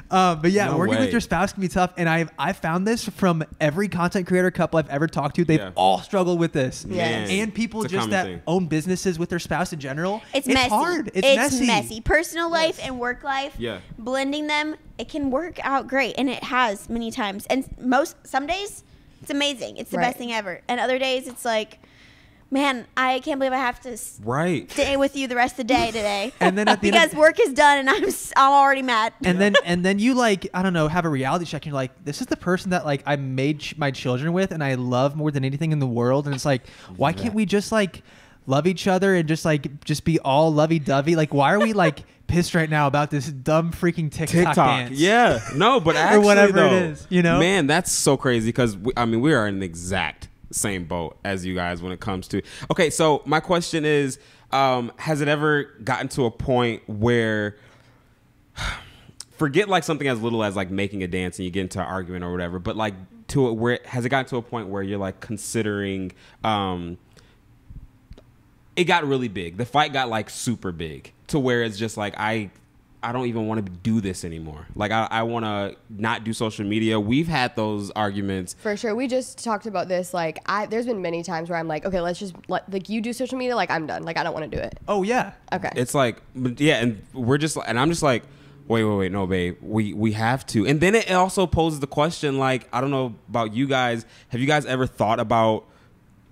Uh, but yeah, no working way. with your spouse can be tough. And I've, I found this from every content creator couple I've ever talked to. They've yeah. all struggled with this. Yes. And people it's just that thing. own businesses with their spouse in general. It's, it's messy. hard. It's, it's messy. messy. Personal life yes. and work life, yeah. blending them, it can work out great. And it has many times. And most some days, it's amazing. It's the right. best thing ever. And other days, it's like... Man, I can't believe I have to right. stay with you the rest of the day today. And then at the because end work is done and I'm I'm already mad. And yeah. then and then you like I don't know have a reality check. And you're like, this is the person that like I made ch my children with and I love more than anything in the world. And it's like, why can't we just like love each other and just like just be all lovey dovey? Like, why are we like pissed right now about this dumb freaking TikTok, TikTok. dance? Yeah, no, but actually, or whatever though, it is, you know, man, that's so crazy because I mean we are in the exact. same boat as you guys when it comes to okay so my question is um has it ever gotten to a point where forget like something as little as like making a dance and you get into an argument or whatever but like to it where has it gotten to a point where you're like considering um it got really big, the fight got like super big to where it's just like I I don't even want to do this anymore. Like, I, I want to not do social media. We've had those arguments. For sure. We just talked about this. Like, I there's been many times where I'm like, okay, let's just, let, like, you do social media. Like, I'm done. Like, I don't want to do it. Oh, yeah. Okay. It's like, yeah, and we're just, and I'm just like, wait, wait, wait, no, babe. We, we have to. And then it also poses the question, like, I don't know about you guys. Have you guys ever thought about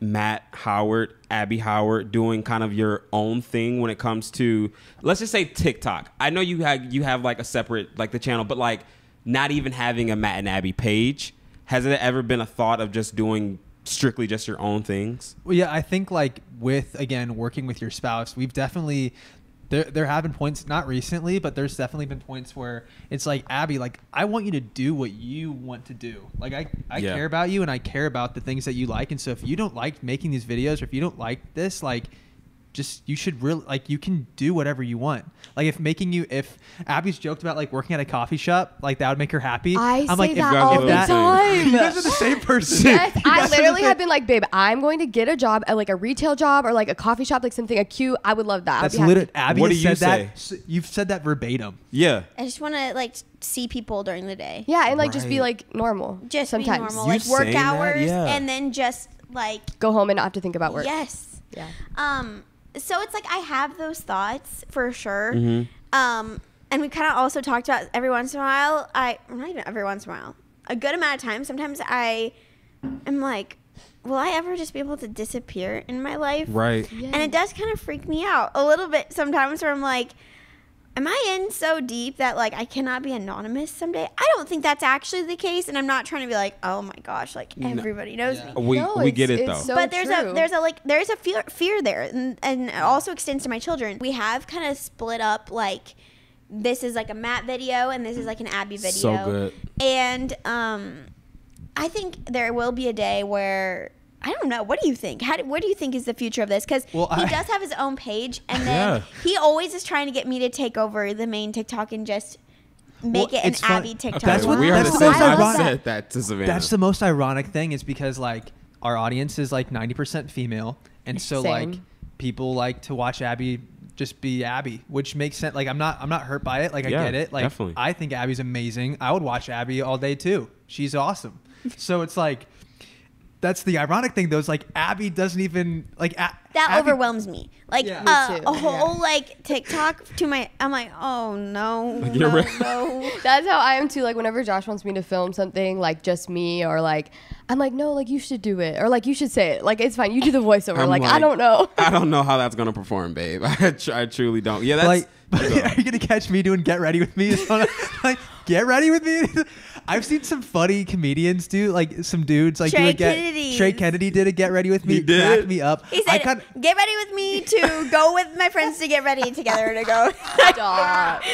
Matt Howard, Abby Howard doing kind of your own thing when it comes to, let's just say TikTok? I know you have, you have like a separate, like the channel, but like not even having a Matt and Abby page. Has it ever been a thought of just doing strictly just your own things? Well, yeah, I think like with, again, working with your spouse, we've definitely, there, there have been points, not recently, but there's definitely been points where it's like, Abby, like, I want you to do what you want to do. Like, I, I yeah. care about you and I care about the things that you like. And so if you don't like making these videos or if you don't like this, like, just you should really like you can do whatever you want. Like if making you if Abby's joked about like working at a coffee shop, like that would make her happy. I I'm say like, that if, all if the that, time. You guys are the same person. Yes, I literally have been like, babe, I'm going to get a job at like a retail job or like a coffee shop, like something acute. I would love that. That's literally Abby. What do you say? That, you've said that verbatim. Yeah. I just want to like see people during the day. Yeah, and like right. just be like normal. Just sometimes be normal, like work hours, yeah. and then just like go home and not have to think about work. Yes. Yeah. Um. So it's like I have those thoughts for sure. Mm-hmm. um, and we kind of also talked about every once in a while. I not even every once in a while. A good amount of time. Sometimes I am like, will I ever just be able to disappear in my life? Right. Yes. And it does kind of freak me out a little bit sometimes where I'm like, am I in so deep that like I cannot be anonymous someday? I don't think that's actually the case, and I'm not trying to be like, oh my gosh, like everybody no. knows yeah. me. We no, we get it though. So but there's true. a there's a like there's a fear fear there, and, and it also extends to my children. We have kind of split up like this is like a Matt video and this is like an Abby video. So good. And um, I think there will be a day where, I don't know. What do you think? How do, what do you think is the future of this? Because well, he I, does have his own page, and then yeah. he always is trying to get me to take over the main TikTok and just make well, it an Abby TikTok. That's what we are the most ironic. That to Savannah. That's the most ironic thing is because like our audience is like ninety percent female, and so Same. like people like to watch Abby just be Abby, which makes sense. Like I'm not I'm not hurt by it. Like yeah, I get it. Like definitely. I think Abby's amazing. I would watch Abby all day too. She's awesome. So it's like. That's the ironic thing, though. Is like Abby doesn't even like a that Abby overwhelms me. Like yeah. uh, me a whole yeah. like TikTok to my. I'm like, oh no, like no, right. no. That's how I am too. Like whenever Josh wants me to film something, like just me, or like I'm like, no, like you should do it, or like you should say it. Like it's fine, you do the voiceover. Like, like I don't know. I don't know how that's gonna perform, babe. I, tr I truly don't. Yeah, that's. Like, but are you gonna catch me doing "Get Ready with Me"? Like "Get Ready with Me." I've seen some funny comedians do like some dudes like Trey, do a get, Trey Kennedy did a "Get Ready with Me." He did. Cracked me up. He said, kinda, "Get ready with me to go with my friends to get ready together to go." Stop. And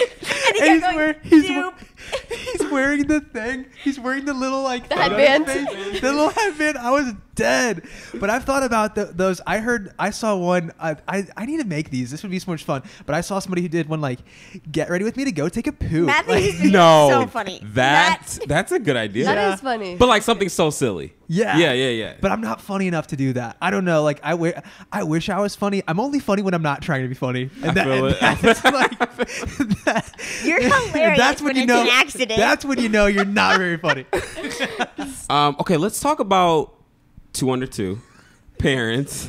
he and he's, going, wearing, he's, he's wearing the thing. He's wearing the little like the headband. Thing, the little headband. I was dead. But I've thought about the, those. I heard. I saw one. I, I I need to make these. This would be so much fun. But I saw somebody who did. One like get ready with me to go take a poo. Matt like, thinks no, so funny. That that's a good idea. That yeah. is funny, but like something so silly. Yeah, yeah, yeah, yeah. But I'm not funny enough to do that. I don't know. Like I, w I wish I was funny. I'm only funny when I'm not trying to be funny. And I that, feel and it. That's like, that, you're hilarious. That's when, when you it's know. An accident. That's when you know you're not very funny. um. Okay. Let's talk about two under two. Parents,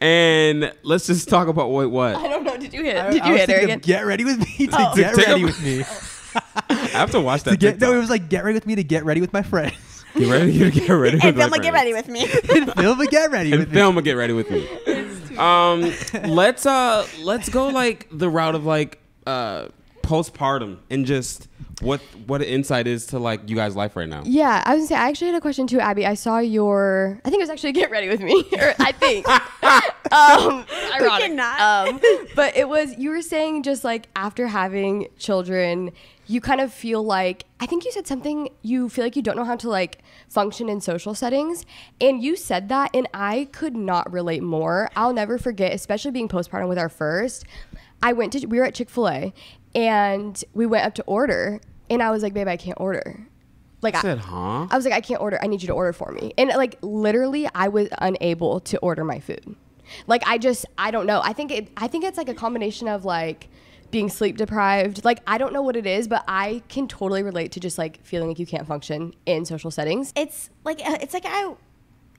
and let's just talk about what what I don't know. Did you hit? I, did you hit her again? Get ready with me to oh. get to ready with me. I have to watch that. To get, no, it was like get ready with me to get ready with my friends. Get ready to get ready with and film a get ready with me. And film a get ready with me. And film a get ready with me. Um, let's uh, let's go like the route of like uh postpartum and just. What what an insight is to like you guys' life right now? Yeah, I was gonna say I actually had a question too, Abby. I saw your I think it was actually Get Ready with Me. Or I think um, ironic. Um, but it was you were saying just like after having children, you kind of feel like I think you said something. You feel like you don't know how to like function in social settings, and you said that, and I could not relate more. I'll never forget, especially being postpartum with our first. I went to we were at Chick-fil-A. And we went up to order, and I was like, "Babe, I can't order." Like I said, "Huh?" I was like, "I can't order. I need you to order for me." And like literally, I was unable to order my food. Like I just, I don't know. I think it, I think it's like a combination of like being sleep deprived. Like I don't know what it is, but I can totally relate to just like feeling like you can't function in social settings. It's like it's like I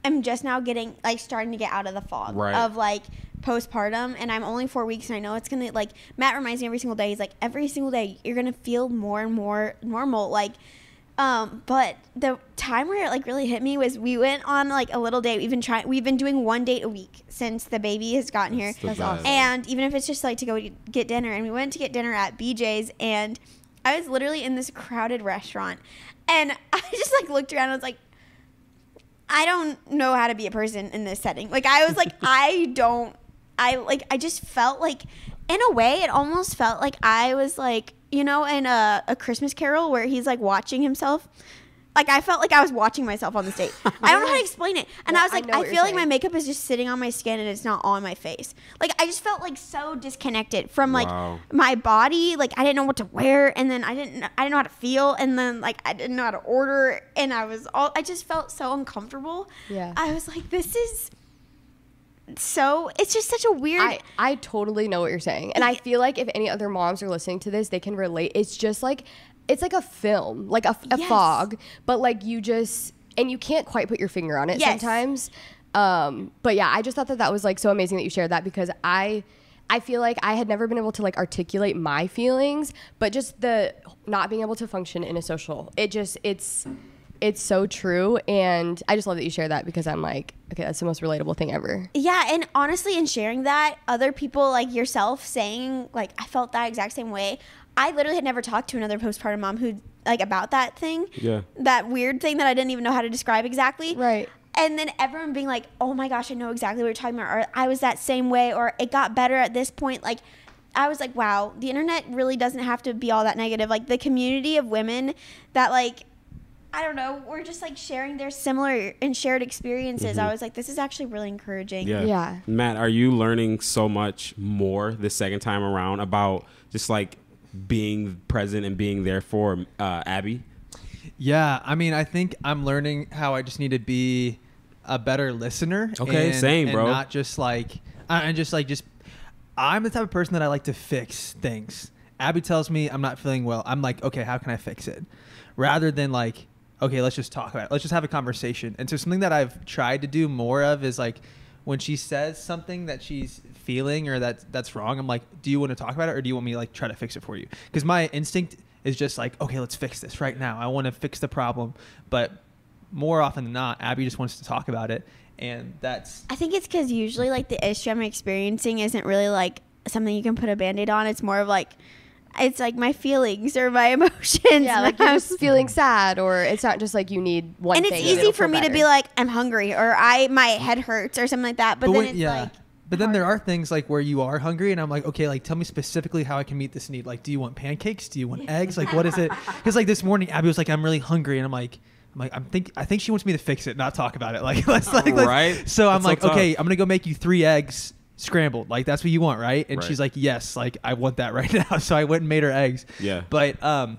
am just now getting like starting to get out of the fog right. of like. Postpartum, and I'm only four weeks, and I know it's gonna like Matt reminds me every single day. He's like every single day you're gonna feel more and more normal, like. Um, but the time where it like really hit me was we went on like a little date. We've been trying. We've been doing one date a week since the baby has gotten here. That's awesome. And even if it's just like to go get dinner, and we went to get dinner at B J's, and I was literally in this crowded restaurant, and I just like looked around. And I was like. I don't know how to be a person in this setting. Like I was like, I don't, I like, I just felt like, in a way, it almost felt like I was like, you know, in a, a Christmas Carol where he's like watching himself. Like I felt like I was watching myself on this date. I don't know how to explain it. And well, I was like, I, I feel like my makeup is just sitting on my skin and it's not on my face. Like I just felt like so disconnected from like wow. my body. Like I didn't know what to wear, and then I didn't I didn't know how to feel, and then like I didn't know how to order, and I was all I just felt so uncomfortable. Yeah. I was like, this is so it's just such a weird I, I totally know what you're saying. And I feel like if any other moms are listening to this, they can relate. It's just like it's like a film, like a, a yes. fog, but like you just, and you can't quite put your finger on it yes. sometimes. Um, but yeah, I just thought that that was like so amazing that you shared that, because I, I feel like I had never been able to like articulate my feelings, but just the not being able to function in a social, it just, it's, it's so true. And I just love that you share that, because I'm like, okay, that's the most relatable thing ever. Yeah. And honestly, in sharing that, other people like yourself saying like, I felt that exact same way. I literally had never talked to another postpartum mom who like about that thing, yeah, that weird thing that I didn't even know how to describe exactly. Right. And then everyone being like, oh my gosh, I know exactly what you're talking about. Or I was that same way, or it got better at this point. Like I was like, wow, the internet really doesn't have to be all that negative. Like, the community of women that, like, I don't know, we're just, like, sharing their similar and shared experiences. Mm-hmm. I was like, this is actually really encouraging. Yeah. yeah. Matt, are you learning so much more the second time around about just, like, being present and being there for uh, Abby? Yeah. I mean, I think I'm learning how I just need to be a better listener. Okay. And, same, and bro. Not just, like, I just, like, just, I'm the type of person that I like to fix things. Abby tells me I'm not feeling well. I'm like, okay, how can I fix it? Rather than, like, okay, let's just talk about it. Let's just have a conversation. And so something that I've tried to do more of is, like, when she says something that she's feeling or that that's wrong, I'm like, do you want to talk about it or do you want me to, like, try to fix it for you? Because my instinct is just like, okay, let's fix this right now. I want to fix the problem. But more often than not, Abby just wants to talk about it. And that's, I think it's because usually, like, the issue I'm experiencing isn't really, like, something you can put a Band-Aid on. It's more of, like, it's like my feelings or my emotions. Yeah, like, you're just feeling sad, or it's not just like you need one and thing. And it's easy for me better. to be like, I'm hungry, or I my head hurts, or something like that. But, but then when, it's yeah. like, but then hard. There are things like where you are hungry, and I'm like, okay, like, tell me specifically how I can meet this need. Like, do you want pancakes? Do you want eggs? Like, what is it? Because, like, this morning, Abby was like, I'm really hungry, and I'm like, I'm like, I'm think I think she wants me to fix it, not talk about it. Like, let's like, let's. Right? So I'm that's like, so okay, I'm gonna go make you three eggs. Scrambled, like, that's what you want, right? And right. she's like, yes, like, I want that right now. So I went and made her eggs. Yeah. But um,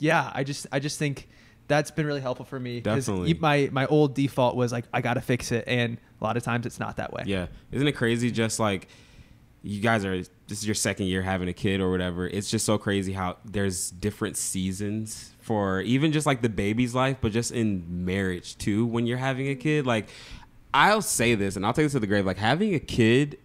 yeah, I just I just think that's been really helpful for me. Definitely. My my old default was like, I gotta fix it, and a lot of times it's not that way. Yeah. Isn't it crazy? Just like, you guys are, this is your second year having a kid or whatever. It's just so crazy how there's different seasons for even just like the baby's life, but just in marriage too. When you're having a kid, like, I'll say this, and I'll take this to the grave. Like, having a kid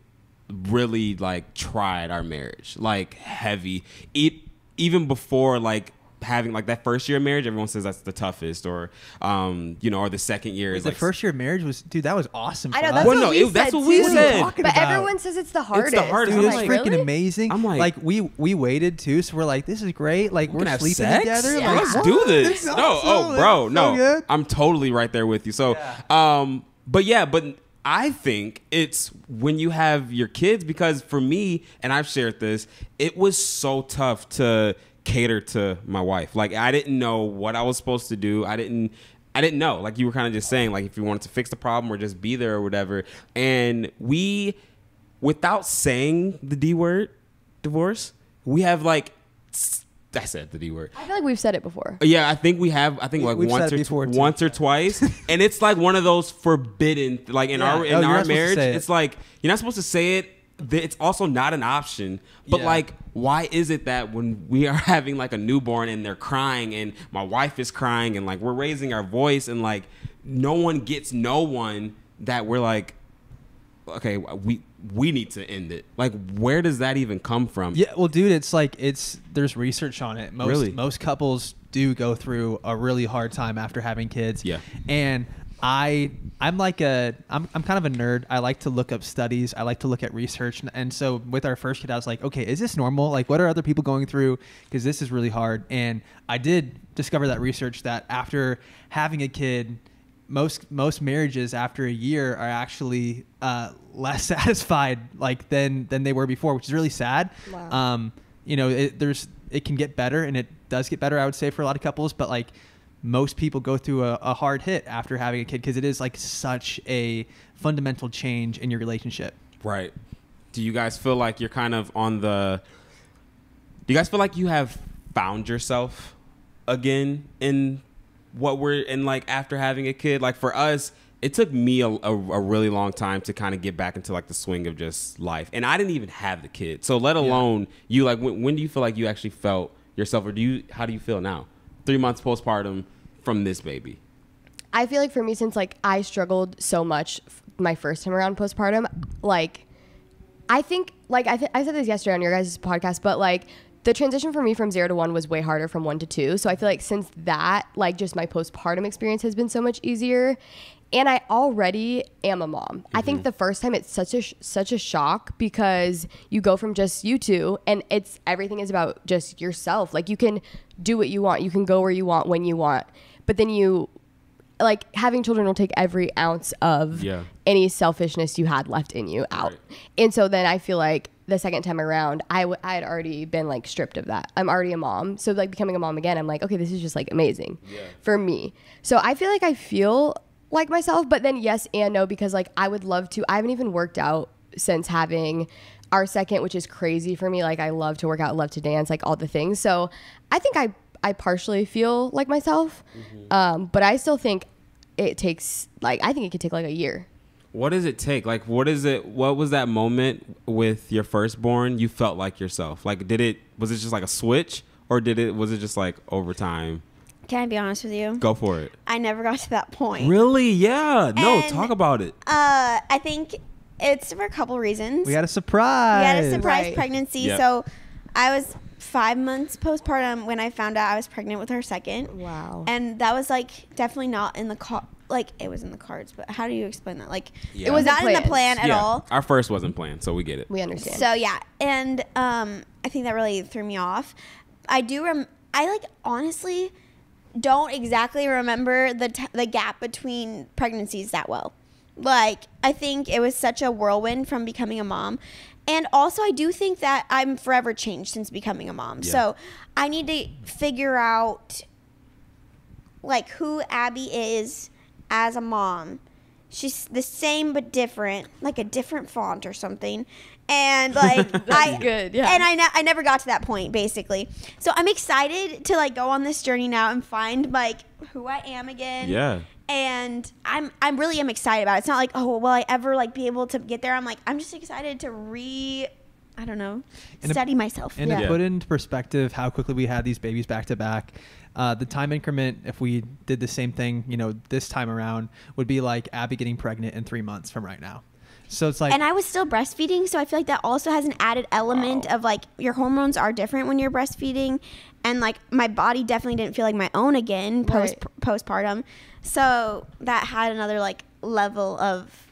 really, like, tried our marriage, like, heavy. It even before, like, having, like, that first year of marriage, everyone says that's the toughest, or um you know, or the second year Wait, is the like, first year of marriage was, dude, that was awesome. I know, that's well, what no, we it, said that's what we said what but about? Everyone says it's the hardest. It's the hardest. Dude, it's like, freaking really? amazing. I'm like, like we we waited too, so we're like, this is great, like, we're sleeping sex? together, yeah. like, let's do this. No, oh, bro, no, so I'm totally right there with you. So yeah. um but yeah, but I think it's when you have your kids, because for me, and I've shared this, it was so tough to cater to my wife. Like, I didn't know what I was supposed to do. I didn't I didn't know. Like, you were kind of just saying, like, if you wanted to fix the problem or just be there or whatever. And we, without saying the D word, divorce, we have, like, I said the D word. I feel like we've said it before. Yeah, I think we have. I think we, like once or before, once or twice, and it's like one of those forbidden. Like in yeah. our in oh, our marriage, it. it's like you're not supposed to say it. It's also not an option. But yeah. like, why is it that when we are having like a newborn and they're crying and my wife is crying and like we're raising our voice and like no one gets no one that we're like, okay, we. we need to end it. Like, where does that even come from? Yeah, well, dude, it's like, it's, there's research on it. Most really? most couples do go through a really hard time after having kids. Yeah. And I I'm like a I'm I'm kind of a nerd. I like to look up studies. I like to look at research. And so with our first kid, I was like, okay, is this normal? Like, what are other people going through? Because this is really hard. And I did discover that research that after having a kid, most most marriages after a year are actually uh, less satisfied like than than they were before, which is really sad. Wow. Um, you know, it, there's it can get better, and it does get better, I would say, for a lot of couples. But like most people go through a, a hard hit after having a kid because it is like such a fundamental change in your relationship. Right. Do you guys feel like you're kind of on the? Do you guys feel like you have found yourself again in? What we're in like after having a kid? Like for us, it took me a, a, a really long time to kind of get back into like the swing of just life. And I didn't even have the kid. So let alone yeah. you like, when, when do you feel like you actually felt yourself or do you, how do you feel now? Three months postpartum from this baby. I feel like for me, since like I struggled so much my first time around postpartum, like I think like I, th I said this yesterday on your guys' podcast, but like the transition for me from zero to one was way harder from one to two. So I feel like since that, like just my postpartum experience has been so much easier. And I already am a mom. Mm-hmm. I think the first time it's such a, sh such a shock because you go from just you two and it's, everything is about just yourself. Like you can do what you want. You can go where you want, when you want, but then you like having children will take every ounce of yeah. any selfishness you had left in you out. Right. And so then I feel like the second time around, I, w I had already been like stripped of that. I'm already a mom. So like becoming a mom again, I'm like, okay, this is just like amazing yeah. for me. So I feel like I feel like myself, but then yes and no, because like I would love to, I haven't even worked out since having our second, which is crazy for me. Like I love to work out, love to dance, like all the things. So I think I, I partially feel like myself, mm-hmm. um, but I still think it takes like, I think it could take like a year. What does it take? Like, what is it? What was that moment with your firstborn? You felt like yourself. Like, did it, was it just like a switch, or did it, was it just like over time? Can I be honest with you? Go for it. I never got to that point. Really? Yeah. And, no, talk about it. Uh, I think it's for a couple reasons. We had a surprise. We had a surprise right. pregnancy. Yep. So I was five months postpartum when I found out I was pregnant with our second. Wow. And that was like definitely not in the car. Like it was in the cards, but how do you explain that? Like yeah. it was not planned. in the plan at yeah. all. Our first wasn't planned, so we get it. We understand. So yeah, and um, I think that really threw me off. I do. Rem I like honestly don't exactly remember the t the gap between pregnancies that well. Like I think it was such a whirlwind from becoming a mom, and also I do think that I'm forever changed since becoming a mom. Yeah. So I need to figure out like who Abby is. As a mom, she's the same but different, like a different font or something, and like I good, yeah. And I, ne I never got to that point basically. So I'm excited to like go on this journey now and find like who I am again. Yeah. And I'm I'm really am excited about it. It's not like, oh, will I ever like be able to get there? I'm like I'm just excited to re. I don't know, and study to, myself. And yeah. to put into perspective how quickly we had these babies back to back, uh, the time increment, if we did the same thing, you know, this time around would be like Abby getting pregnant in three months from right now. So it's like, and I was still breastfeeding. So I feel like that also has an added element wow. of like your hormones are different when you're breastfeeding. And like my body definitely didn't feel like my own again, post right. postpartum. So that had another like level of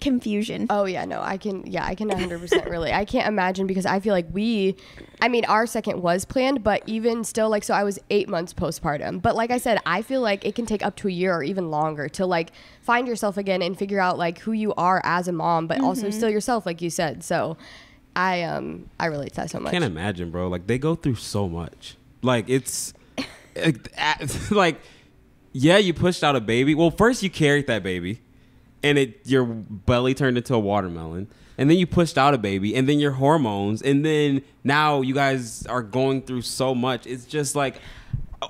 confusion. Oh yeah, no, I can, yeah, I can one hundred percent really. I can't imagine because I feel like we, I mean, our second was planned, but even still like, so I was eight months postpartum, but like I said, I feel like it can take up to a year or even longer to like find yourself again and figure out like who you are as a mom, but mm-hmm. also still yourself, like you said. So I, um, I relate to that so much. I can't imagine, bro. Like they go through so much. Like it's like, yeah, you pushed out a baby. Well, first you carried that baby. And it your belly turned into a watermelon. And then you pushed out a baby. And then your hormones. And then now you guys are going through so much. It's just like,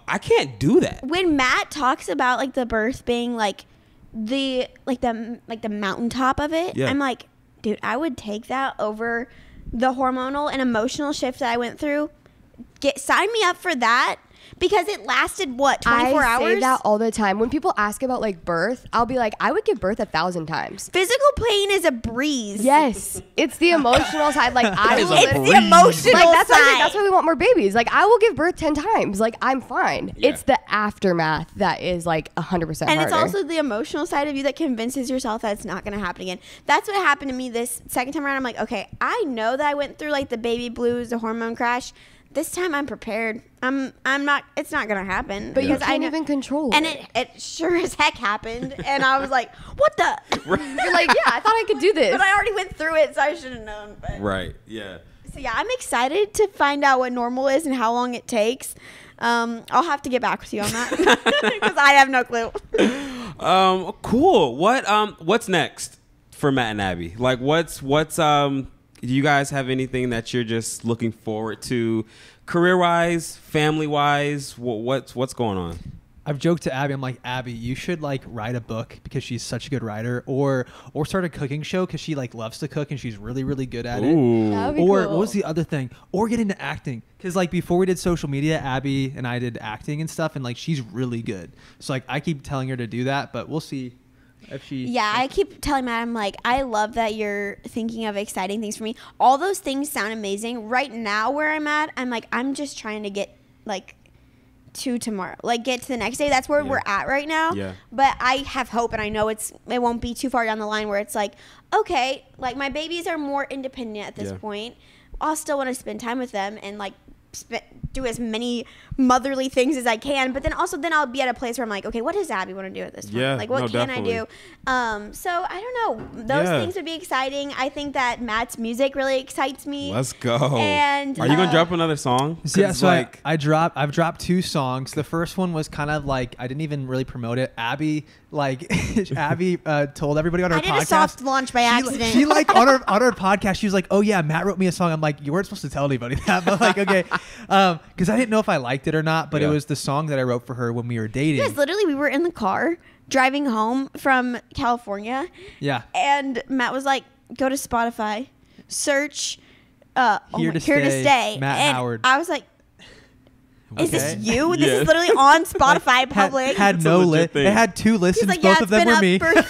I can't do that. When Matt talks about like the birth being like the like the, like the mountaintop of it, yeah. I'm like, dude, I would take that over the hormonal and emotional shift that I went through. Get, sign me up for that. Because it lasted, what, twenty-four hours? I say that all the time. When people ask about, like, birth, I'll be like, I would give birth a thousand times. Physical pain is a breeze. Yes. It's the emotional side. Like, I It's the emotional like, that's side. Why, that's why we want more babies. Like, I will give birth ten times. Like, I'm fine. Yeah. It's the aftermath that is, like, one hundred percent harder. And it's also the emotional side of you that convinces yourself that it's not going to happen again. That's what happened to me this second time around. I'm like, okay, I know that I went through, like, the baby blues, the hormone crash. This time I'm prepared. I'm I'm not it's not gonna happen. But you can't even control it. And it, it sure as heck happened. And I was like, what the You're like, yeah, I thought I could do this. But I already went through it, so I should have known. But. Right, yeah. So yeah, I'm excited to find out what normal is and how long it takes. Um, I'll have to get back with you on that. Because I have no clue. um, cool. What um what's next for Matt and Abby? Like what's what's um do you guys have anything that you're just looking forward to career-wise, family-wise? What, what's, what's going on? I've joked to Abby. I'm like, Abby, you should, like, write a book because she's such a good writer or or start a cooking show because she, like, loves to cook and she's really, really good at Ooh. It. That would be or cool. What was the other thing? Or get into acting because, like, before we did social media, Abby and I did acting and stuff, and, like, she's really good. So, like, I keep telling her to do that, but we'll see. If she, yeah, if I keep telling Matt, I'm like, I love that you're thinking of exciting things for me. All those things sound amazing. Right now where I'm at, I'm like, I'm just trying to get, like, to tomorrow. Like, get to the next day. That's where yeah. we're at right now. Yeah. But I have hope, and I know it's it won't be too far down the line where it's like, okay, like, my babies are more independent at this yeah. point. I'll still want to spend time with them and, like, sp- do as many motherly things as I can. But then also then I'll be at a place where I'm like, okay, what does Abby want to do at this time? Yeah, like, what no, can definitely. I do? Um, so I don't know. Those yeah. things would be exciting. I think that Matt's music really excites me. Let's go. And are you uh, going to drop another song? Yeah, so like I, I dropped, I've dropped two songs. The first one was kind of like, I didn't even really promote it. Abby, like Abby uh, told everybody on her podcast. I did podcast, a soft launch by accident. She, she like on her, on her podcast, she was like, oh yeah, Matt wrote me a song. I'm like, you weren't supposed to tell anybody that, but like, okay. Um, cause I didn't know if I liked it or not, but yeah. it was the song that I wrote for her when we were dating. Yes, literally we were in the car driving home from California. Yeah. And Matt was like, go to Spotify, search, uh, Here, oh my, to, here stay, to Stay. Matt and Howard. I was like, okay. Is this you? This yeah. is literally on Spotify like, public. Had, had no lit. It had two listens. Like, both yeah, of them were me. For, he's like,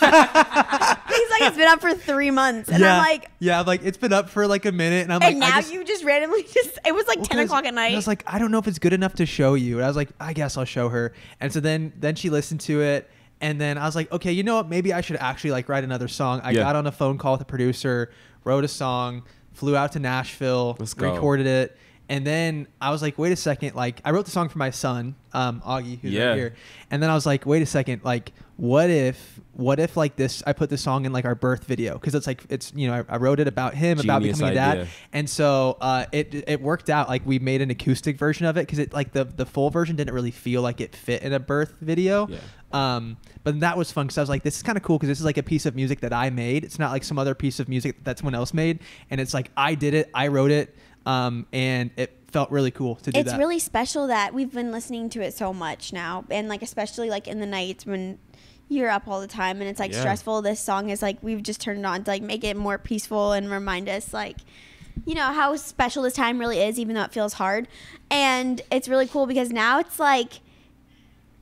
it's been up for three months, and yeah. I'm like, yeah, I'm like, it's been up for like a minute, and I'm and like, now I just, you just randomly just. It was like well, ten o'clock at night. I was like, I don't know if it's good enough to show you. And I was like, I guess I'll show her. And so then, then she listened to it, and then I was like, okay, you know what? Maybe I should actually like write another song. I yeah. got on a phone call with a producer, wrote a song, flew out to Nashville, recorded it. And then I was like, wait a second. Like, I wrote the song for my son, um, Augie, who's yeah. right here. And then I was like, wait a second. Like, what if, what if like this, I put this song in like our birth video. Cause it's like, it's, you know, I, I wrote it about him, Genius about becoming idea. a dad. And so uh, it, it worked out. Like we made an acoustic version of it. Cause it like the, the full version didn't really feel like it fit in a birth video. Yeah. Um, but that was fun. Cause I was like, this is kind of cool. Cause this is like a piece of music that I made. It's not like some other piece of music that someone else made. And it's like, I did it. I wrote it. Um, and it felt really cool to do it's that. It's really special that we've been listening to it so much now. And like, especially like in the nights when you're up all the time and it's like yeah. stressful. This song is like, we've just turned it on to like make it more peaceful and remind us like, you know, how special this time really is, even though it feels hard. And it's really cool because now it's like,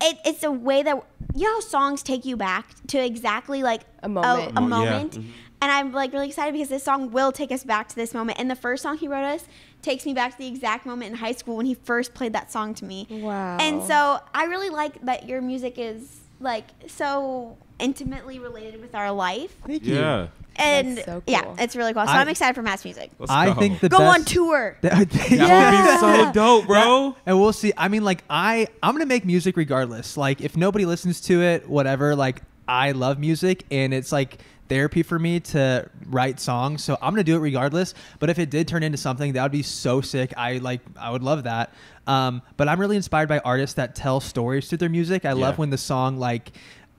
It, it's a way that, you know how songs take you back to exactly like a moment, a, a moment. Yeah. Mm-hmm. And I'm like really excited because this song will take us back to this moment. And the first song he wrote us takes me back to the exact moment in high school when he first played that song to me. Wow. And so I really like that your music is like so intimately related with our life. Thank you. Yeah. And so cool. yeah, it's really cool. So I, I'm excited for Matt's music. I think the go best, on tour. That, that yeah. would be so dope, bro. Yeah. And we'll see. I mean, like I, I'm gonna make music regardless. Like if nobody listens to it, whatever. Like I love music, and it's like therapy for me to write songs. So I'm gonna do it regardless. But if it did turn into something, that would be so sick. I like, I would love that. Um, but I'm really inspired by artists that tell stories through their music. I yeah. love when the song like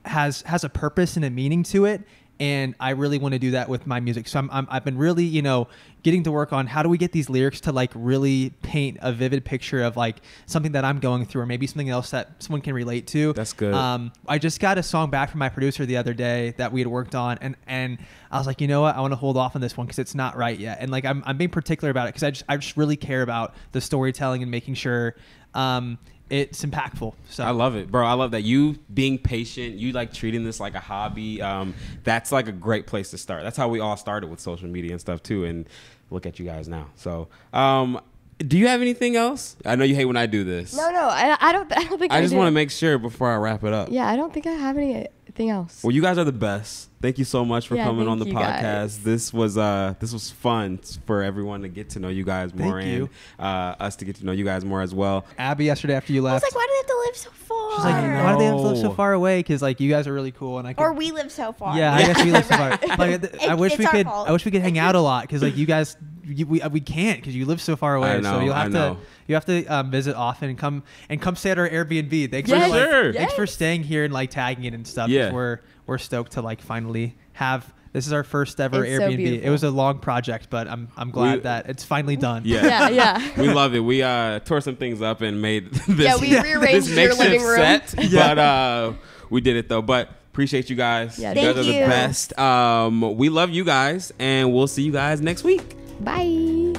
has has a purpose and a meaning to it. And I really want to do that with my music. So I'm, I'm, I've been really, you know, getting to work on how do we get these lyrics to like really paint a vivid picture of like something that I'm going through or maybe something else that someone can relate to. That's good. Um, I just got a song back from my producer the other day that we had worked on. And, and I was like, you know what? I want to hold off on this one because it's not right yet. And like I'm, I'm being particular about it because I just, I just really care about the storytelling and making sure um, it's impactful. So I love it, bro. I love that you being patient, you like treating this like a hobby. Um, that's like a great place to start. That's how we all started with social media and stuff too. And look at you guys now. So, um, do you have anything else? I know you hate when I do this. No, no, I, I don't. I don't think I, I just want to make sure before I wrap it up. Yeah, I don't think I have anything else. Well, you guys are the best. Thank you so much for yeah, coming on the podcast. Guys. This was uh, this was fun for everyone to get to know you guys more thank and you. Uh, us to get to know you guys more as well. Abby, yesterday after you left, I was like, why do they have to live so far? She's like, why do they have to live so far away? Because like you guys are really cool, and I could, or we live so far. Yeah, I guess we live so far. Like, it, I wish we could. Fault. I wish we could hang out a lot because like you guys, you, we we can't because you live so far away. I know, so you'll have I know. to you have to um, visit often and come and come stay at our Airbnb. Thanks yes, for like, sure. thanks yes. for staying here and like tagging it and stuff. Yeah. We're, We're stoked to like finally have this is our first ever it's Airbnb. So it was a long project, but I'm I'm glad we, that it's finally done. Yeah, yeah, yeah. We love it. We uh, tore some things up and made this. Yeah, we rearranged this your living room. Set, yeah. But uh, we did it though. But appreciate you guys. Yeah, you guys are the best. Um, we love you guys, and we'll see you guys next week. Bye.